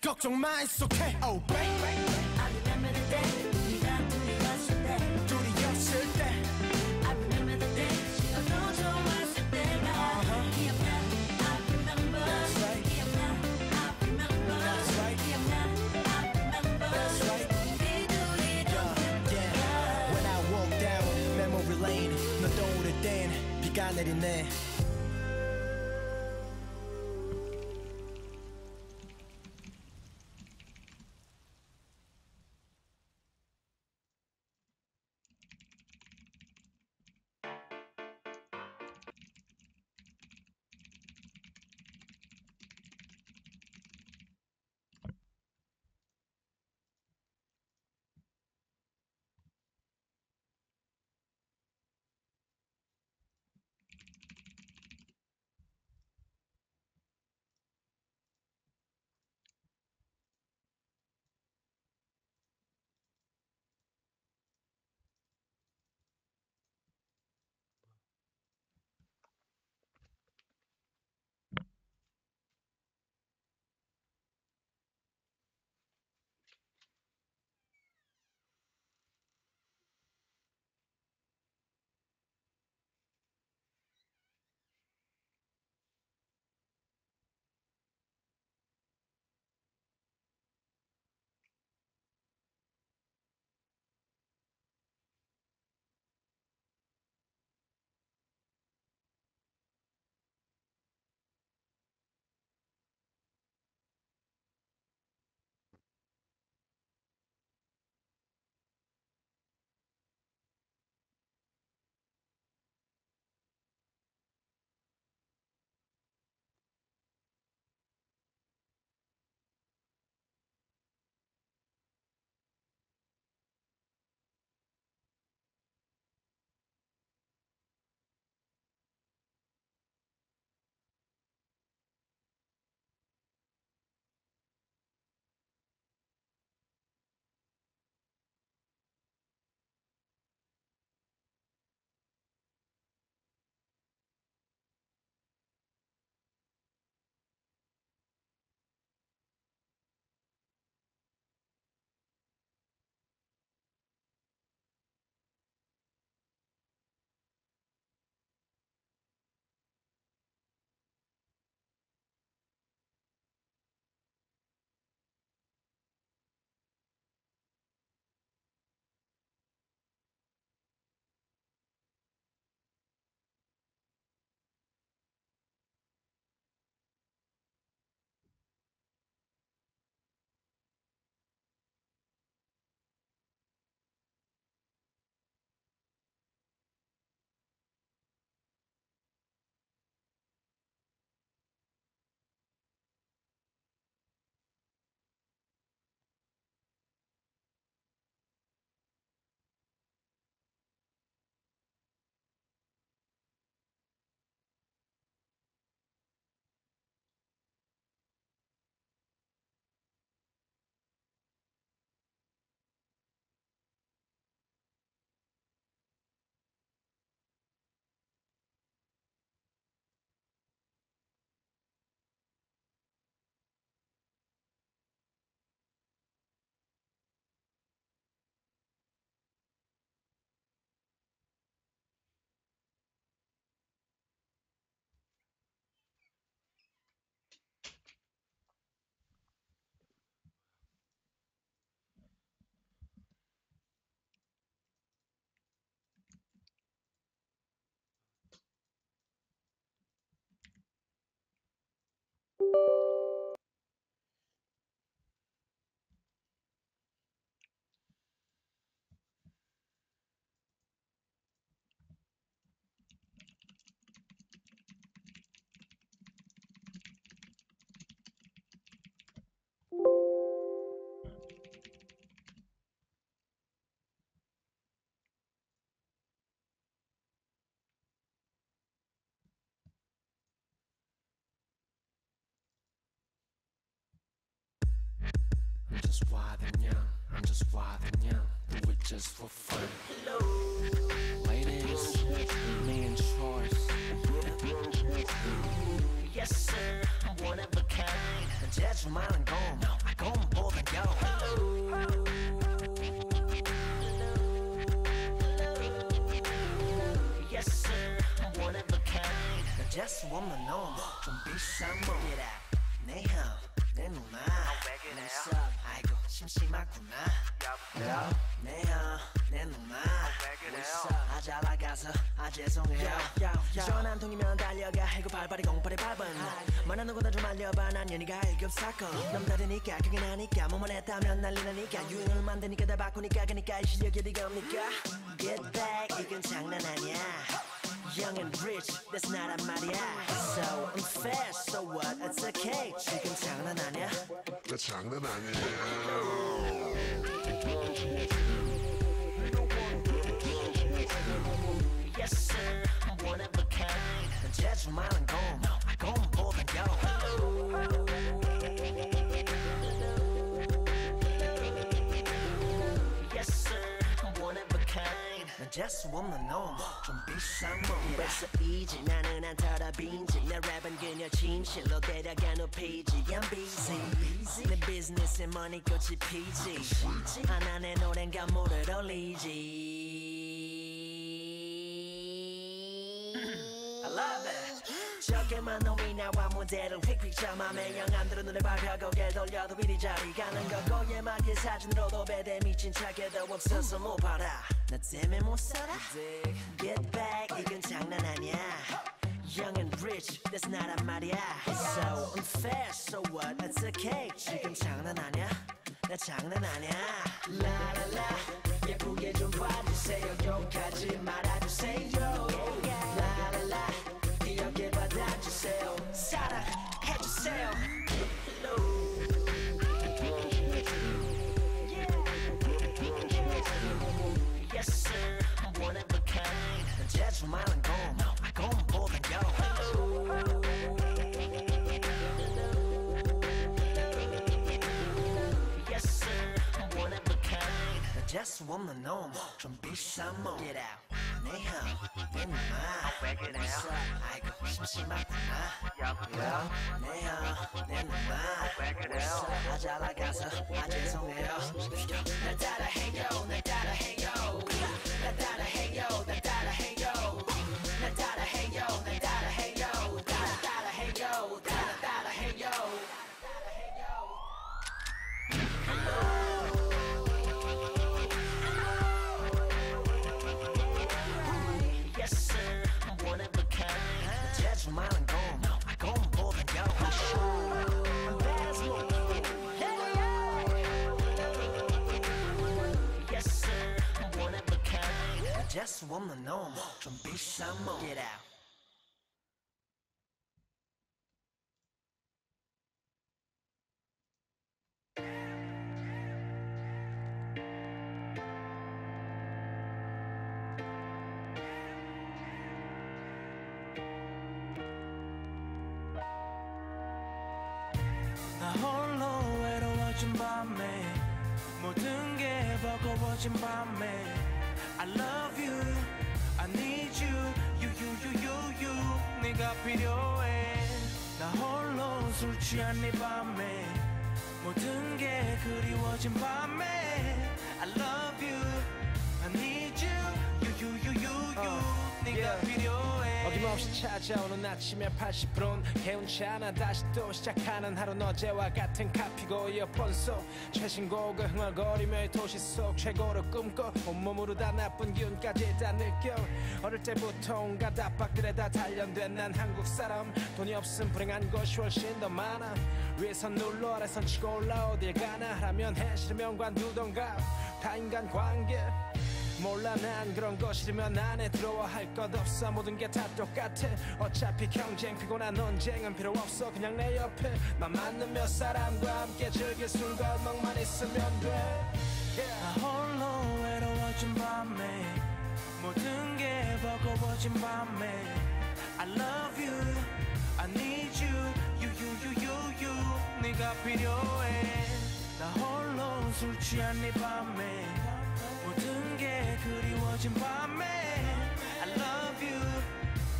걱정 마 it's okay Oh baby I remember the day 네가 둘이었을 때 둘이었을 때 I remember the day 너 좋아했을 때가 기억나 내리네. they're young, and just why they're young, do it just for fun. Ladies, me and choice. Yes sir, one of a kind. Judge my and go, no, I go and both and go. Yes sir, one of a kind. Just woman knows, 좀 비싼 뭐. 내 향, 내 누나, 내 섭, 아이고 심심하구나. 내 누나, 내 섭, 아 잘나가서 아 죄송해요. 전화 한 통이면 달려가 해고 발발이 공팔에 밟은 만난 누구나 좀 알려봐. 난 연희가 일급 사건 넌 다르니까 그게 나니까 뭐만 했다면 난리 나니까 유행을 만드니까 다 바꾸니까 그니까 이 실력이 어디가 옵니까. Get back 이건 장난 아니야. Young and rich, that's not a 말이야. So I'm fast, so what? It's okay. 지금 장난 아니야? 나 장난 아니야. Yes sir, one of a kind. Judge my and go, no, I go and both and go. Yes sir, one of a kind. Just wanna know 좀 비싼 몸이라 벌써 이지 나는 안 털어빈지 내 랩은 그녀 진실로 데려가 높이지 I'm busy 내 비즈니스에 머니 꽃이 피지 하나 내 노랜 감물을 올리지. I love it. 적게만 놈이 나와 무대를 휙휙 잡아 매형 안 들은 눈에 박아 고개 돌려도 이리 자리 가는 거고 예막이 사진으로도 배대 미친 차게도 없어서 못 봐라. 나 때문에 못 살아. Get back 이건 장난 아니야. Young and rich that's not a 말이야. So unfair so what it's okay. 지금 장난 아니야. 나 장난 아니야. 라라라 예쁘게 좀 봐주세요. 욕하지 말아주세요. 라라라 귀엽게 받아주세요. 사랑해주세요. Yes sir, one of a kind. Judge my and go, no, I go and both and go. Yes sir, one of a kind. Just wanna know 좀 비싼 뭐. Get out. 내 향, 내 누나, 내 섭, 아이고 심심하구나. 내 향, 내 누나, 내 섭, 아 잘나가서 아 죄송해요. 날 따라해요, 날 따라해요. 날 따라해요, 날 따라해요. 날 따라해요, 날 따라해요. 따라해요, 따라해요. Just wanna know 좀 비싼 뭐. Get out. 나 홀로 외로워진 밤에 모든 게 버거워진 밤에 I love you, I need you, you 네가 필요해. 나 홀로 술 취한 네 밤에 모든 게 그리워진 밤에 I love you, I need you, you 네가 필요해. 어김없이 찾아오는 아침에 80%는 개운치 않아. 다시 또 시작하는 하루는 어제와 같은 카피고 이어폰 속 최신곡을 흥얼거리며 도시 속 최고로 꿈꿔 온몸으로 다 나쁜 기운까지 다 느껴. 어릴 때부터 온갖 압박들에 다 단련된 난 한국 사람. 돈이 없음 불행한 것이 훨씬 더 많아. 위에선 눌러 아래선 치고 올라 어딜 가나 하라면 해 싫으면 관두던가 다 인간관계. 몰라 난 그런 거 싫으면 안에 들어와 할 것 없어. 모든 게 다 똑같아. 어차피 경쟁 피곤한 논쟁은 필요 없어. 그냥 내 옆에 맘 맞는 몇 사람과 함께 즐길 술과 음악만 있으면 돼. 나 홀로 외로워진 밤에 모든 게 버거워진 밤에 I love you, I need you, 네가 필요해. 나 홀로 술 취한 네 밤에 모든 게 그리워진 밤에 I love you,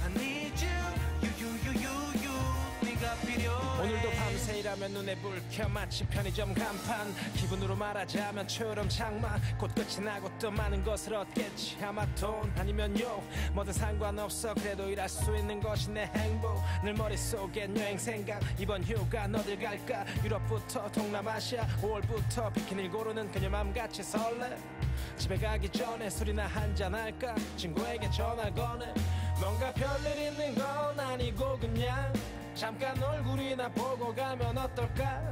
I need you, you 네가 필요해. 오늘도 밤새 일하면 눈에 불켜 마치 편의점 간판 기분으로 말하자면 초여름 장마 꽃끝이 나고 또 많은 것을 얻겠지. 아마 돈 아니면 욕 뭐든 상관없어. 그래도 일할 수 있는 것이 내 행복. 늘 머릿속엔 여행 생각. 이번 휴가 어딜 갈까. 유럽부터 동남아시아 5월부터 비키니를 고르는 그녀 맘같이 설레. 집에 가기 전에 술이나 한잔할까. 친구에게 전화 거네. 뭔가 별일 있는 건 아니고 그냥 잠깐 얼굴이나 보고 가면 어떨까.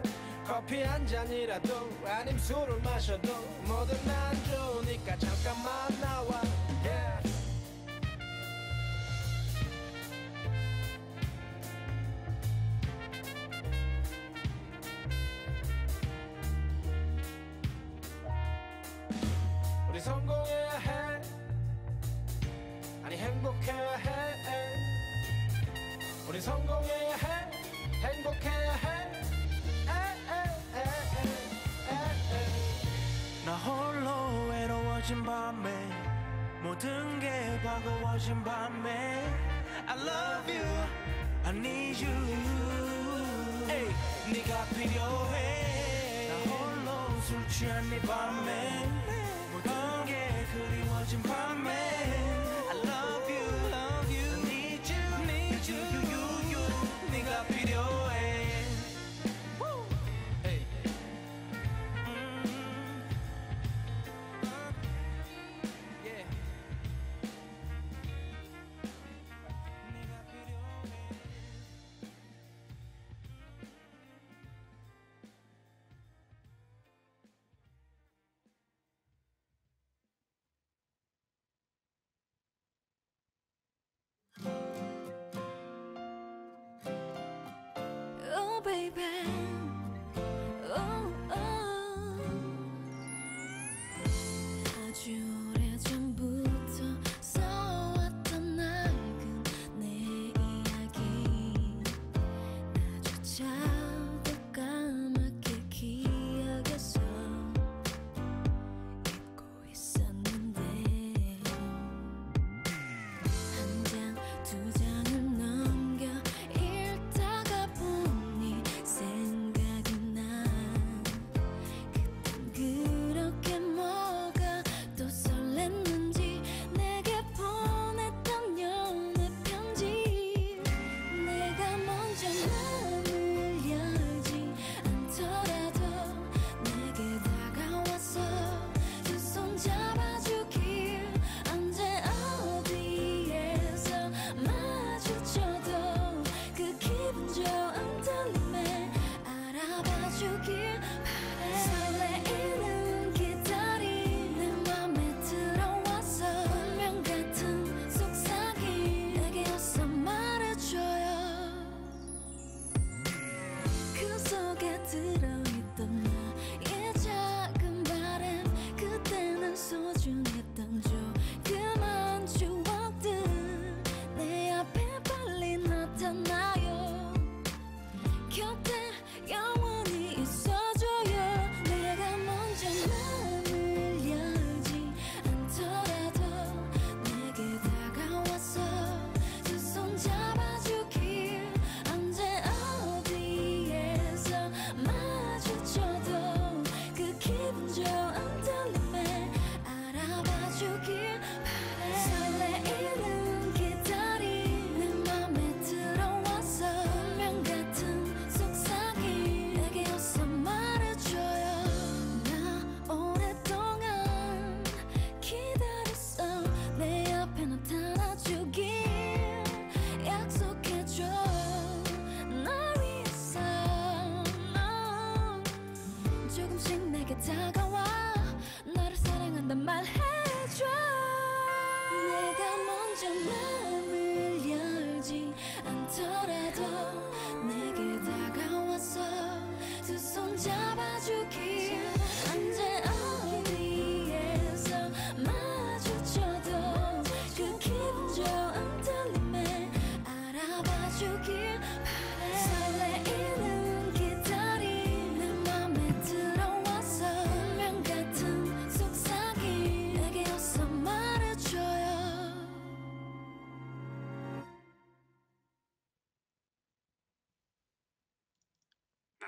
커피 한 잔이라도 아님 술을 마셔도 뭐든 난 좋으니까 잠깐만 나와. yeah. 우리 성공해야 해. 아니 행복해야 해. 우리 성공해야 해. 행복해야 해. 나 홀로 외로워진 밤에 모든 게 버거워진 밤에 I love you, I need you. 에이, 네가 필요해. 나 홀로 술 취한 네 밤에 모든 게 그리워진 밤에 I love you, I need you, 네가 필요해.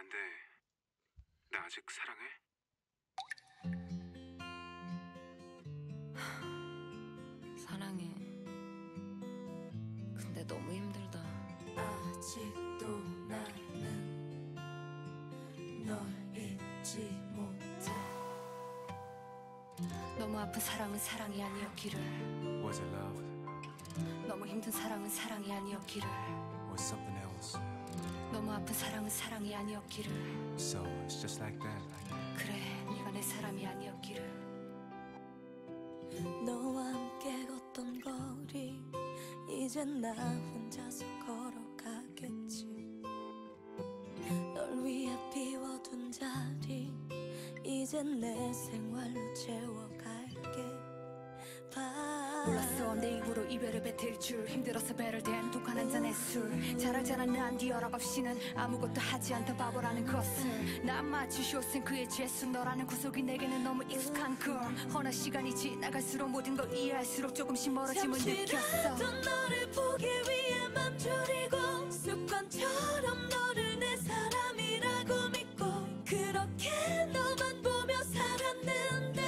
안 돼. 나 아직 사랑해? 사랑해. 근데 너무 힘들다. 아직도 나는 널 잊지 못해. 너무 아픈 사랑은 사랑이 아니었기를. Was it love? 너무 힘든 사랑은 사랑이 아니었기를. Was something else? 너무 아픈 사랑은 사랑이 아니었기를. So it's just like that. 그래, 네가 내 사람이 아니었기를. 너와 함께 걷던 거리 이젠 나 혼자서 걸어가겠지. 널 위해 비워둔 자리 이젠 내 생활로 채워갈게. 몰랐어 내 입으로 이별을 뱉을 줄. 힘들어서 배를 댄 독한 한 잔의 술. 잘 알잖아 난 네 허락 없이는 아무것도 하지 않던 바보라는 것을. 난 마치 쇼생 그의 죄수. 너라는 구석이 내게는 너무 익숙한 걸. 허나 시간이 지나갈수록 모든 걸 이해할수록 조금씩 멀어짐을 느꼈어. 잠시라도 너를 보기 위해 맘졸이고 습관처럼 너를 내 사람이라고 믿고 그렇게 너만 보며 살았는데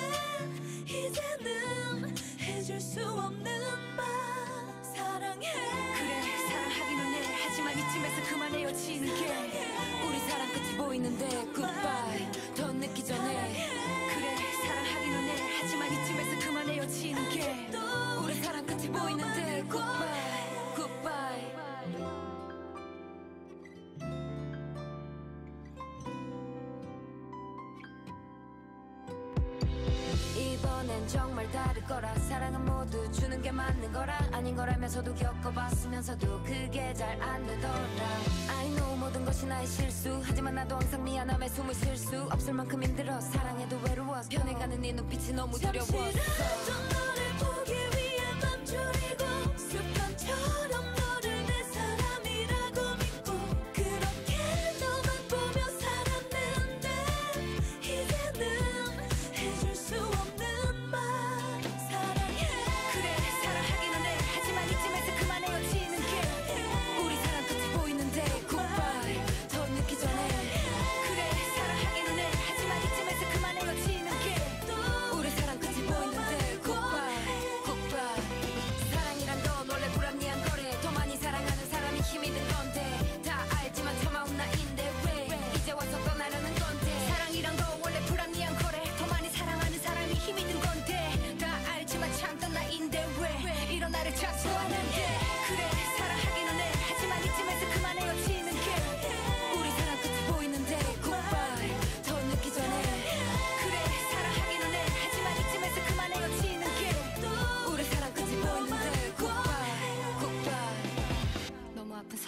이제는 해줄 수 없는 말. 사랑해. 그래 사랑하기는 해. 하지만 이쯤에서 그만 헤어질게. 우리 사랑 끝이 보이는데 굿바이 더 늦기 전에. 그래 사랑하기는 해. 하지만 이쯤에서 그만 헤어질게. 우리 사랑 끝이 보이는데 굿바이 굿바이. 이번엔 정말 다를 거라. 사랑은 모두 주는 게 맞는 거라. 아닌 거라면서도 겪어봤으면서도 그게 잘 안 되더라. I know 모든 것이 나의 실수. 하지만 나도 항상 미안함에 숨을 쉴 수 없을 만큼 힘들어. 사랑해도 외로웠어. 변해가는 네 눈빛이 너무 두려웠어. 잠시라도 너를 보기 위해 맘졸이고 습관처럼 너를 내 사람이라고 믿고 그렇게 너만 보며 살았는데 이제는 해줄 수 없는.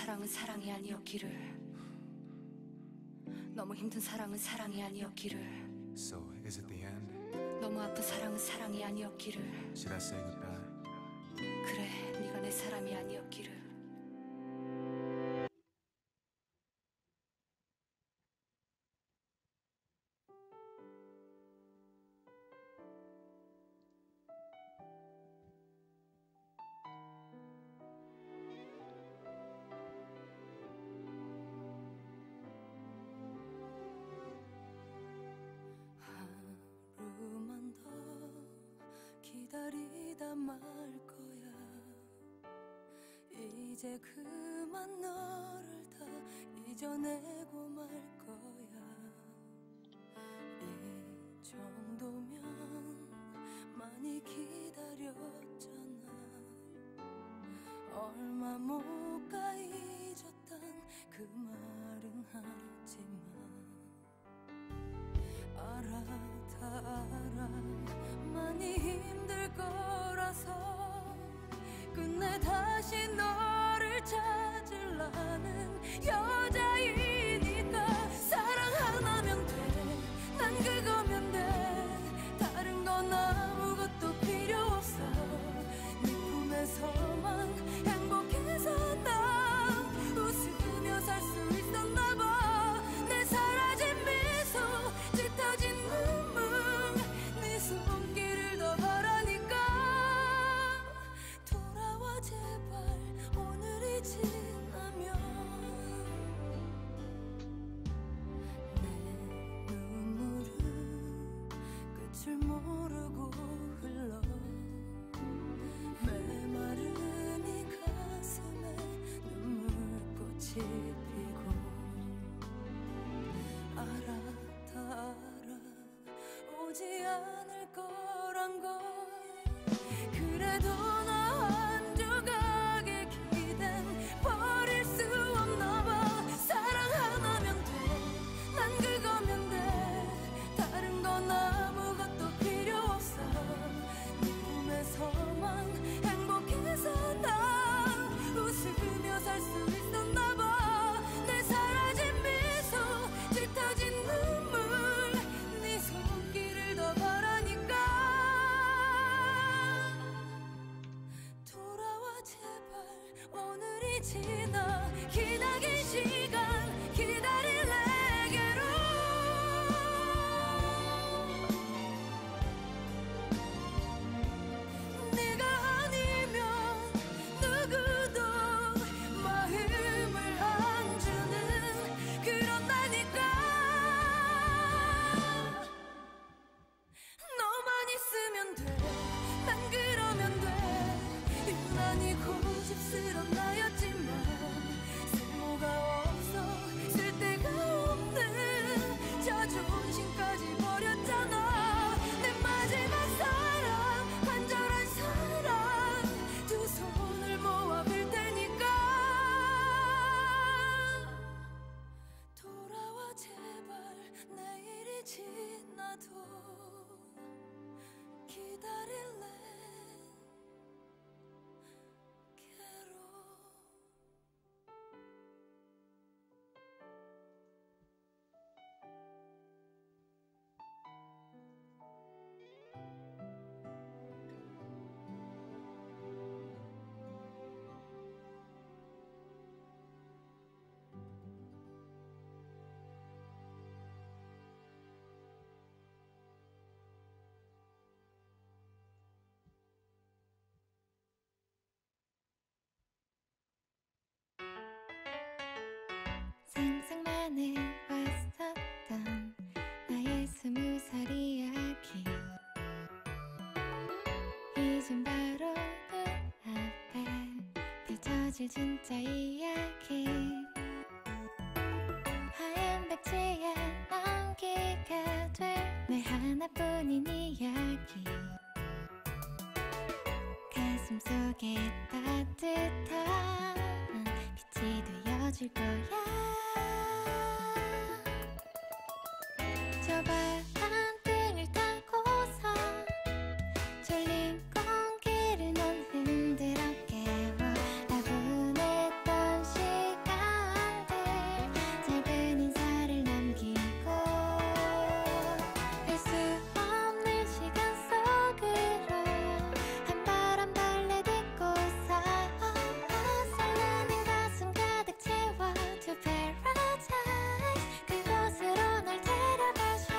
사랑은 사랑이 아니었기를. 너무 힘든 사랑은 사랑이 아니었기를. So is it the end? 너무 아픈 사랑은 사랑이 아니었기를. Should I say goodbye? 그래, 네가 내 사람이 아니었기를. 기다리다 말 거야. 이제 그만 너를 다 잊어내고 말 거야. 이 정도면 많이 기다렸잖아. 얼마 못 가 잊었단 그 말은 하지만 알아 다 알아 많이 힘들어 거라서 끝내 다시 너를 찾으려는 여자이니까. 사랑 하나면 돼. 난 그거면 돼. 다른 건 아무것도 필요 없어. 네 품에서만 행복해서 난 웃으며 살 수 있었나 봐. 내 사라진 미소 짙어진 눈물 네 손길을 더 제발 오늘이 지나면 오지 않을 거란 걸. 그래도 나 한조각의 기댄 버릴 수 없나 봐. 사랑 하나면 돼, 난 그거면 돼. 다른 건 아무것도 필요 없어. 네 꿈에서만 행복해서 난 웃으며 살 수 있었나 봐. 지나 기나긴 시간 기다릴 내게로. 네가 아니면 누구도 마음을 안 주는 그런 나니까. 너만 있으면 돼, 난 그러면 돼. 유난히 고집스러운 나였지. 쓸모가 없어, 쓸데가 없는 자존심까지 버렸잖아. 내 마지막 사랑, 간절한 사랑 두 손을 모아 빌 테니까 돌아와 제발. 내일이 지나도 기다릴래. 상상만을 왔었던 나의 20살 이야기, 이젠 바로 눈앞에 펼쳐질 진짜 이야기. 하얀 백지에 암기가 될 내 하나뿐인 이야기. 가슴속에 따뜻한 빛이 되어줄 거야. 그곳으로 날 데려가줘.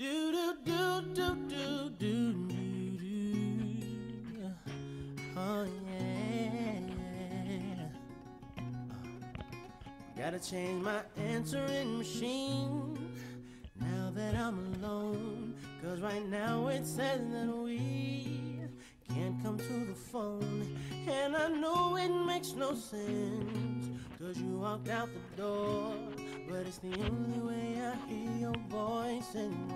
Oh yeah, gotta change my answering machine now that I'm alone, 'cause right now it says that we can't come to the phone. And I know it makes no sense, 'cause you walked out the door, but it's the only way I hear your voice anymore.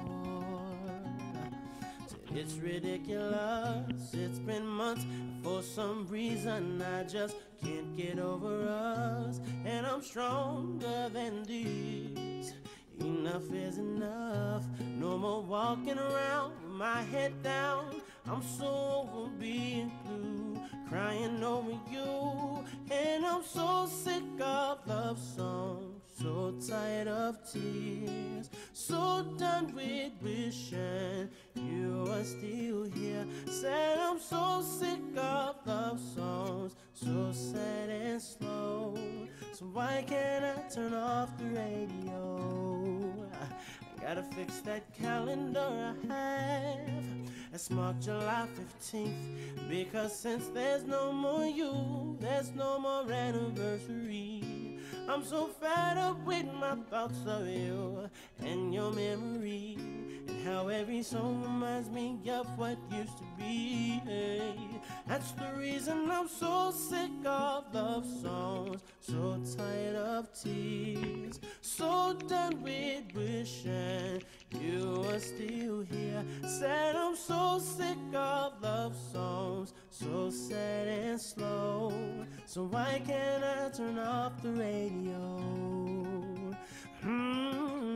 It's ridiculous, it's been months. For some reason I just can't get over us. And I'm stronger than these. Enough is enough. No more walking around with my head down. I'm so over being blue, crying over you. And I'm so sick of love songs, so tired of tears, so done with wishing you are still here. Said I'm so sick of love songs, so sad and slow. So why can't I turn off the radio? I gotta fix that calendar I have that's marked July 15th, because since there's no more you, there's no more anniversary. I'm so fed up with my thoughts of you and your memory, and how every song reminds me of what used to be. That's the reason I'm so sick of love songs, so tired of tears, so done with wishing you are still here. Said I'm so sick of love songs, so sad and slow. So why can't I turn off the radio?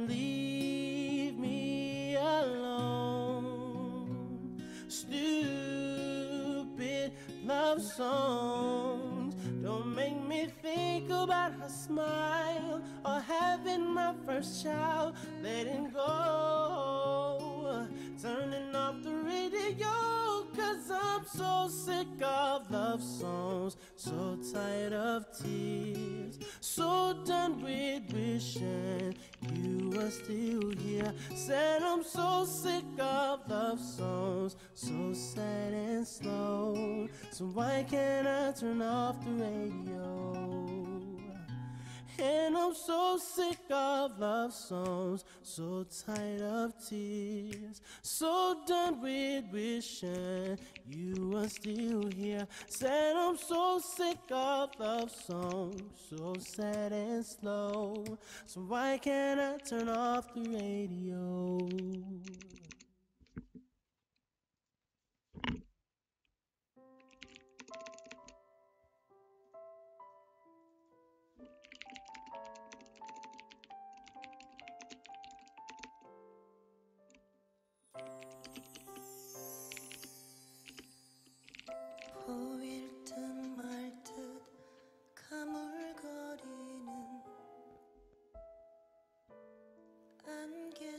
Leave me alone. Stupid love songs don't make me think about her smile or having my first child. Letting go, turning off the radio, 'cause I'm so sick of love songs, so tired of tears, so done with wishing you were still here. Said I'm so sick of love songs, so sad and slow. So why can't I turn off the radio? And I'm so sick of love songs, so tired of tears, so done with wishing you were still here. Said I'm so sick of love songs, so sad and slow. So why can't I turn off the radio? 보일 듯 말 듯 가물거리는 안개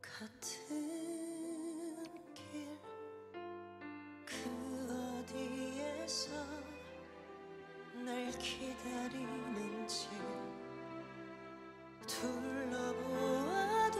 같은 길, 그 어디에서 날 기다리는지 둘러보아도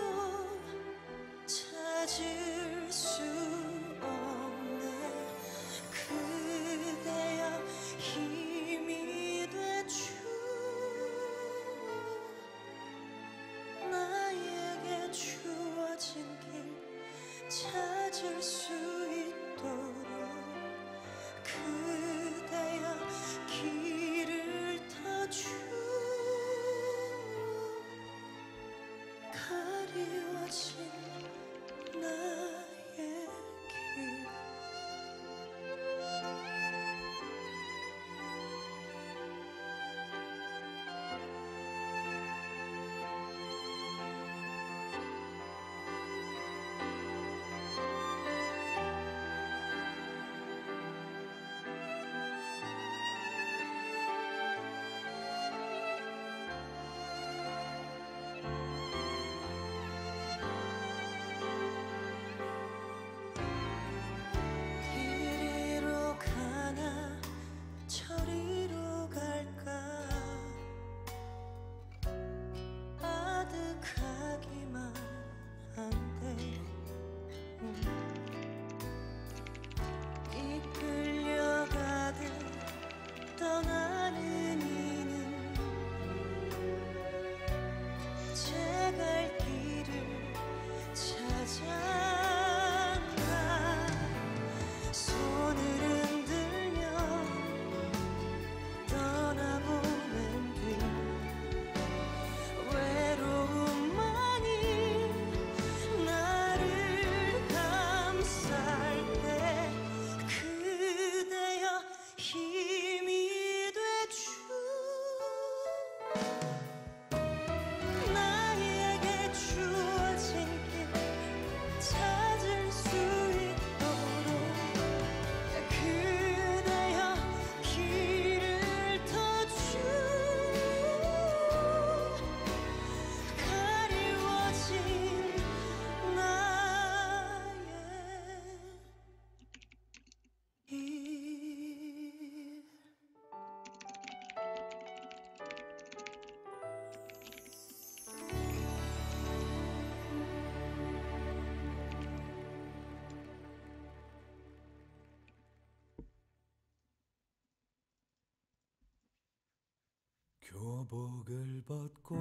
교복을 벗고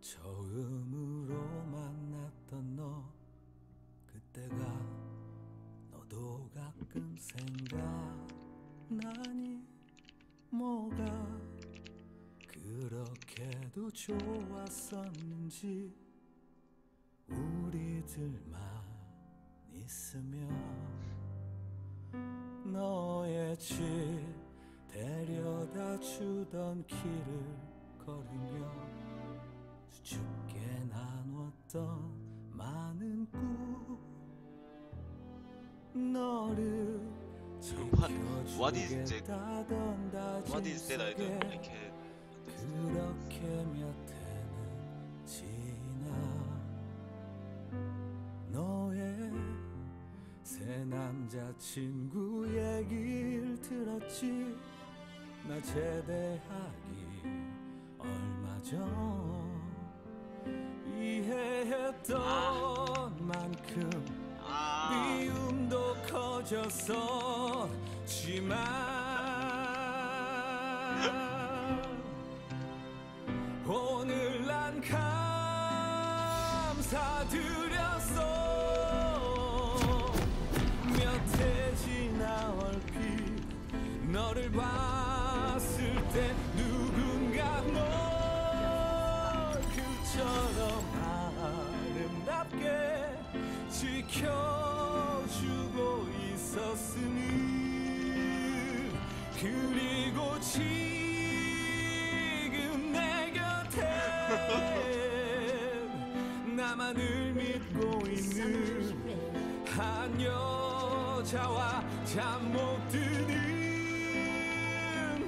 처음으로 만났던 너, 그때가 너도 가끔 생각나니? 뭐가 그렇게도 좋았었는지. 우리들만 있으면 너의 집 데려다 주던 길을 걸으며 수줍게 나눴던 많은 꿈, 너를 지켜주겠다던 다짐 속에 그렇게 몇 해는 지나 너의 새 남자친구 얘기를 들었지. 나 제대하기 얼마 전 이해했던 만큼 미움도 커졌었지만 오늘 난 감사드렸어. 몇 해 지나 얼핏 너를 봐 봤을 때 누군가 널 그처럼 아름답게 지켜주고 있었으니. 그리고 지금 내 곁엔 나만을 믿고 있는 한 여자와 잠 못 드는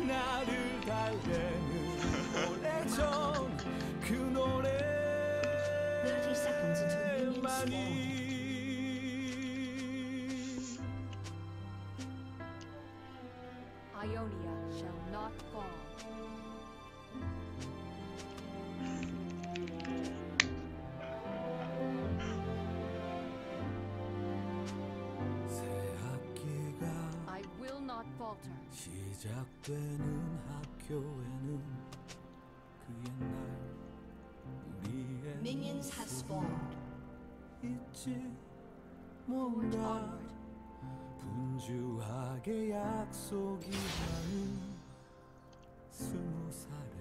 나를 달래는 오래전 그 노래만이. Ionia shall not fall. I will not falter. 시작되는 학교에는 그 옛날 우리의 Minions have spawned. 있지. 뭔가 분주하게 약속이 많은 20살의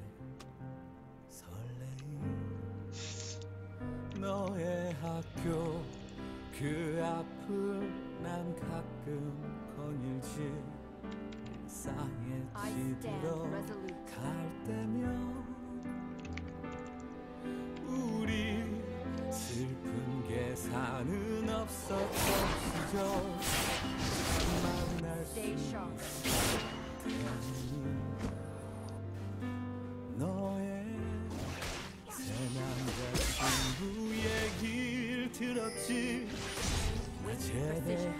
설레임. 너의 학교 그 앞을 난 가끔 거닐지. 상에 찌들어 갈 때면 우리 슬픈 계산은 없었던 시절 만날 수 있다는 너의 새 남자친구 얘기를 들었지. 나 제대하기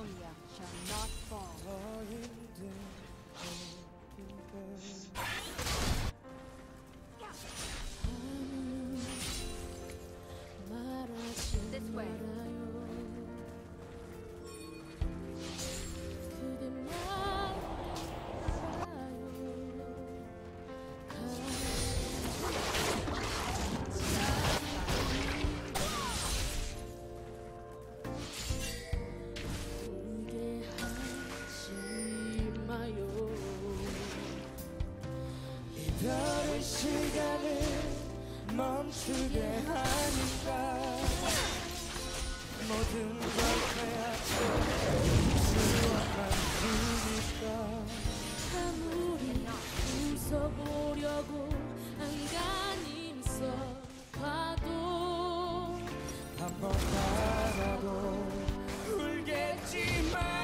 Ionia shall not fall. This way. 멈추게 하니까 모든 걸 빼앗고 수업만 주니까 아무리 웃어보려고 안간 힘써봐도 한 번 알아도 울겠지만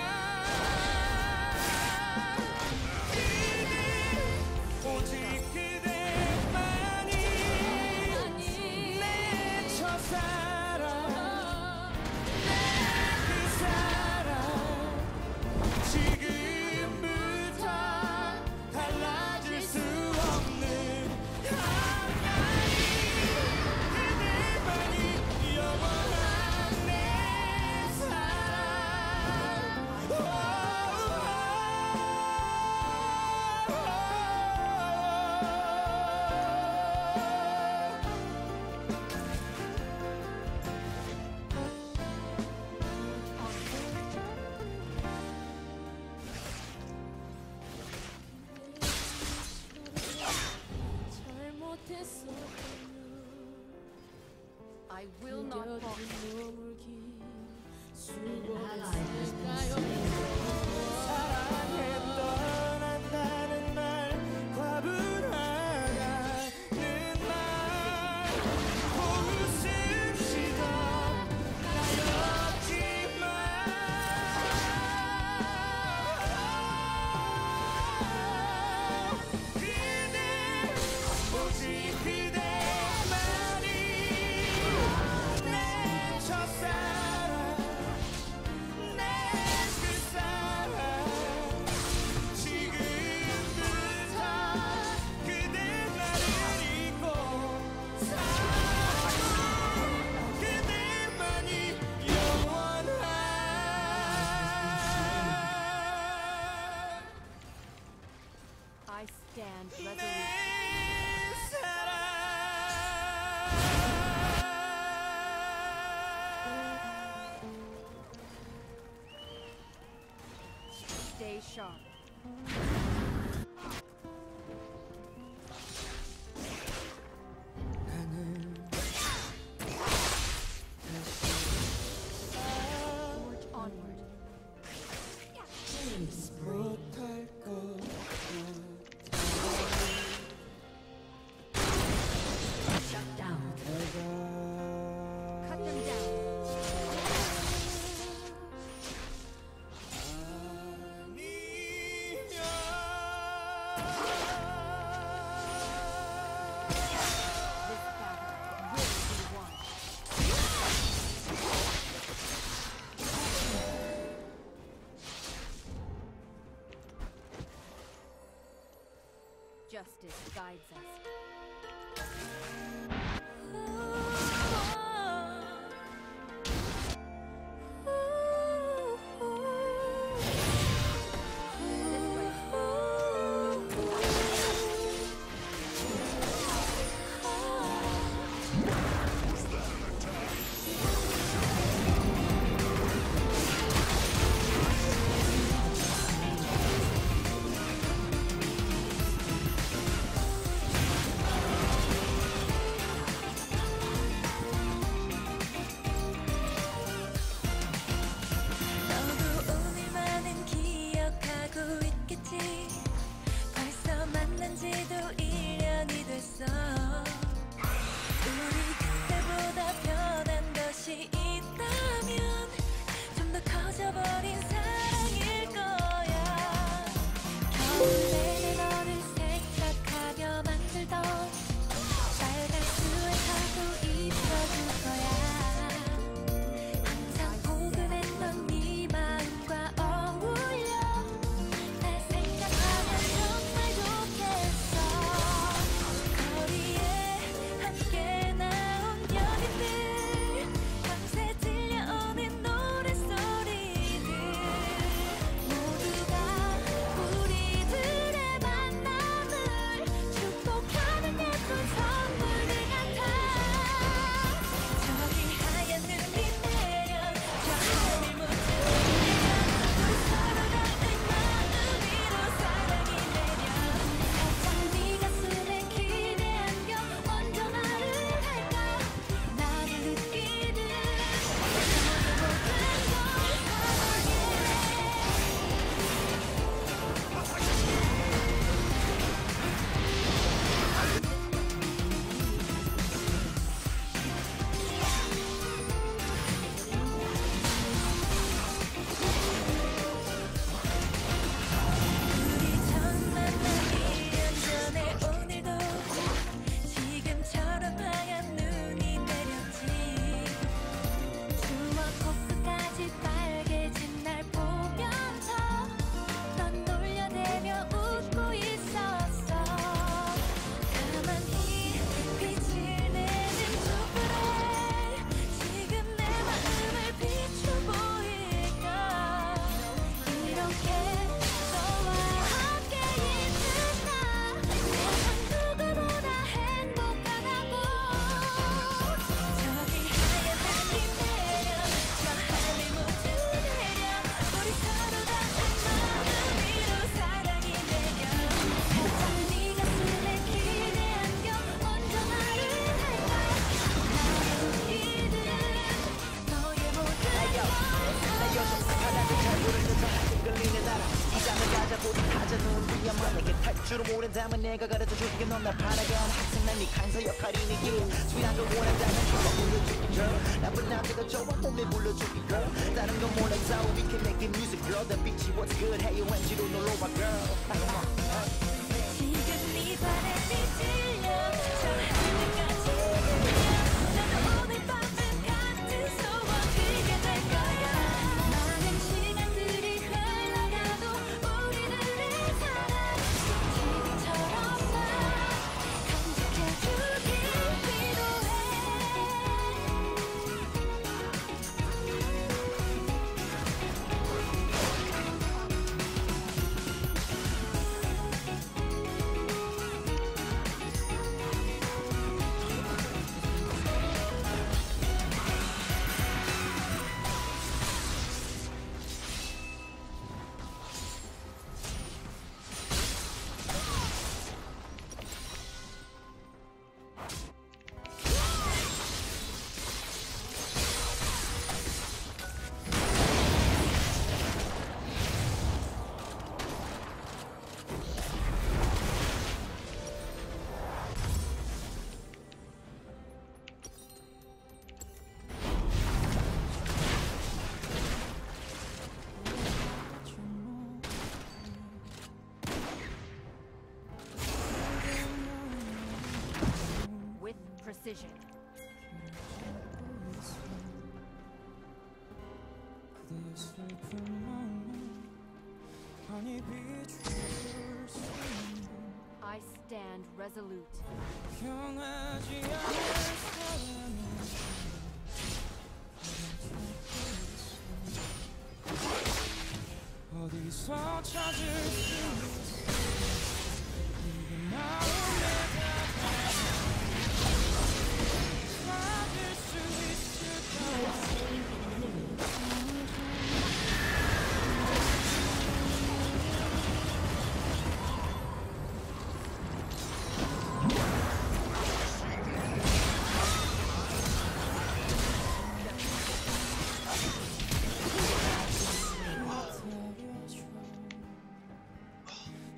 I will not fall. Stay sharp. Justice guides us. We can make the music, girl. That beat you what's good. Hey, you went, you don't know my girl. Precision. I stand resolute.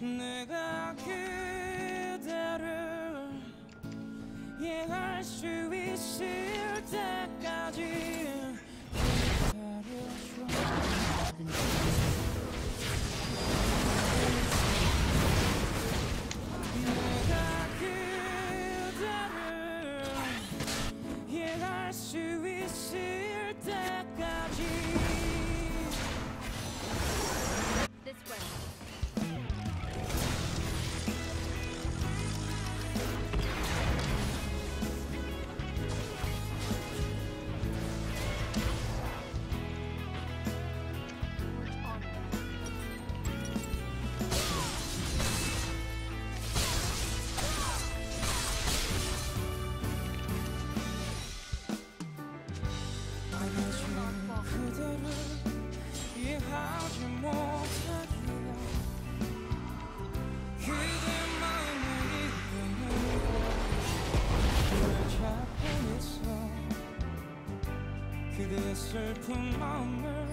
내가 그대를 이해할 수 있을 때까지 그대의 슬픈 마음을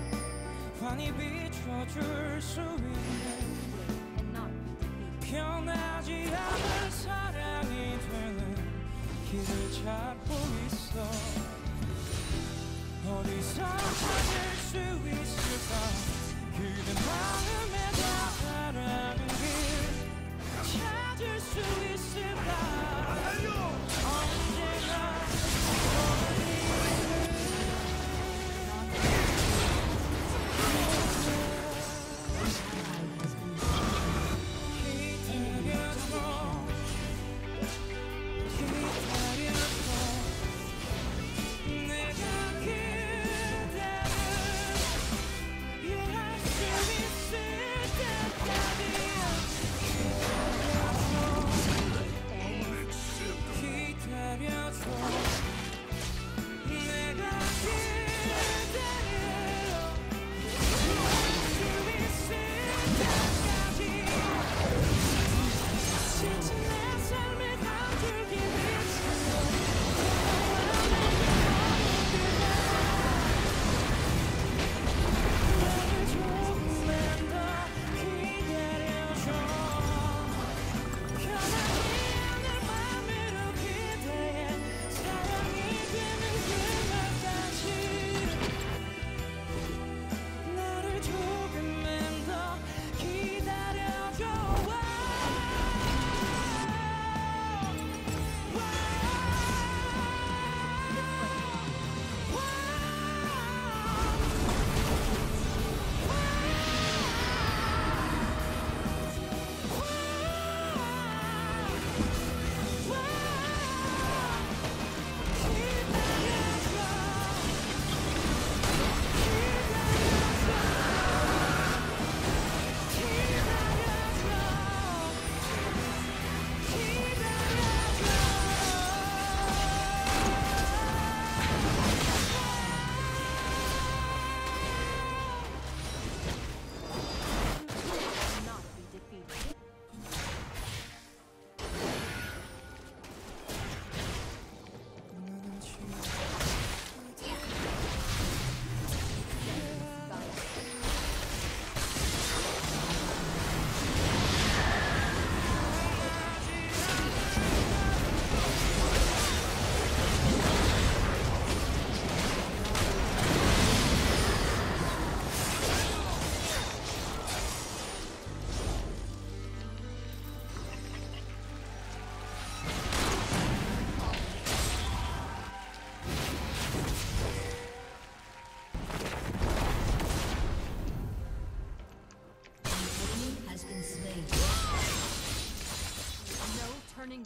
환히 비춰줄 수 있는 변하지 않은 사랑이 되는 길을 찾고 있어. 어디서 찾을 수 있을까? 그대 마음에 닿아라는 길 찾을 수 있을까? Yeah.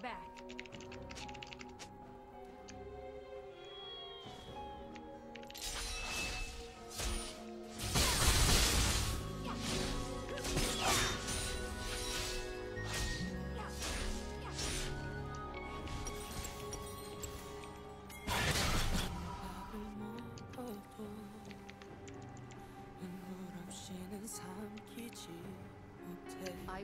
back. I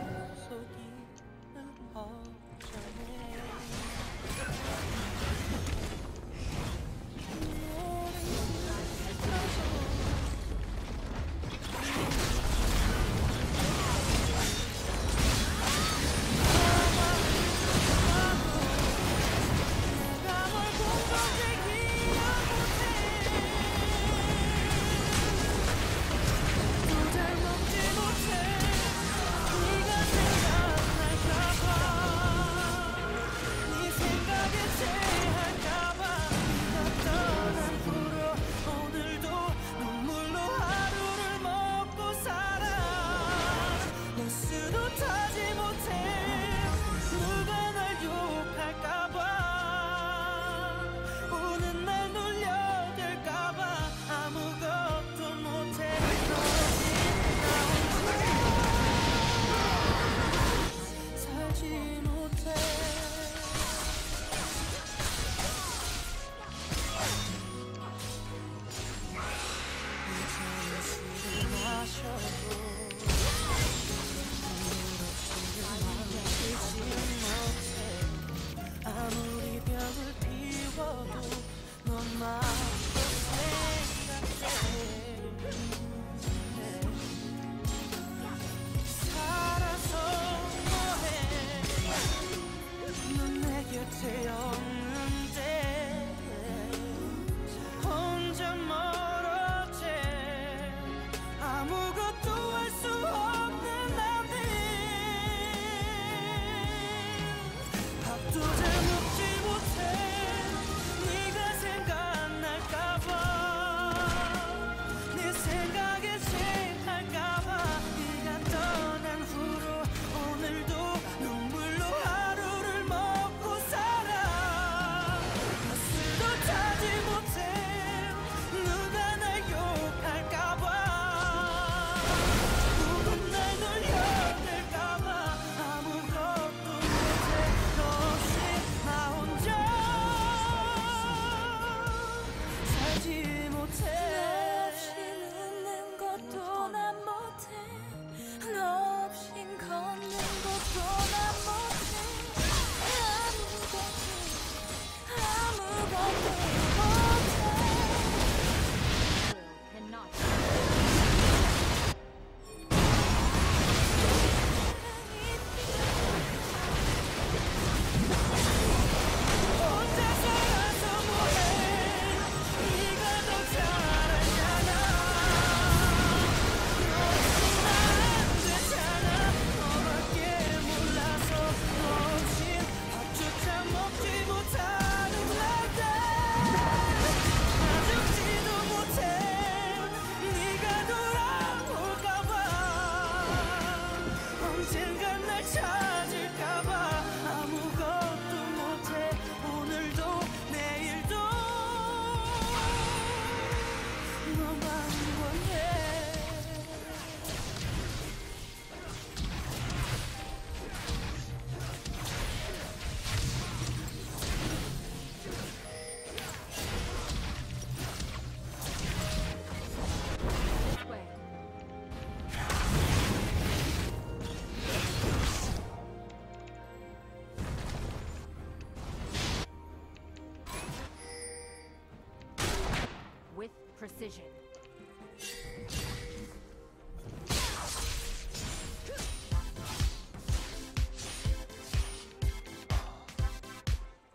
Precision.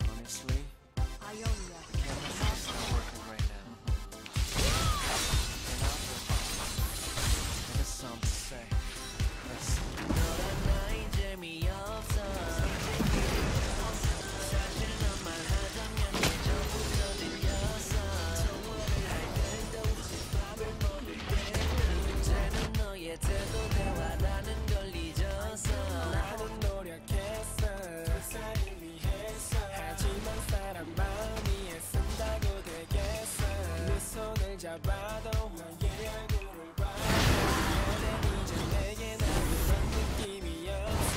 Honestly, I only can't working right now. There's something to say. 제도 대화라는 걸 잊어서 잡아도 나의 얼굴을 봐. 이젠 내게 나는 그런 느낌이 없어.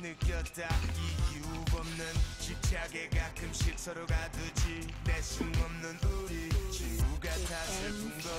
느꼈다 이유 없는 집착에 가끔씩 서로 가두지 내심 없는 우리 친구가 다 슬픈 거야.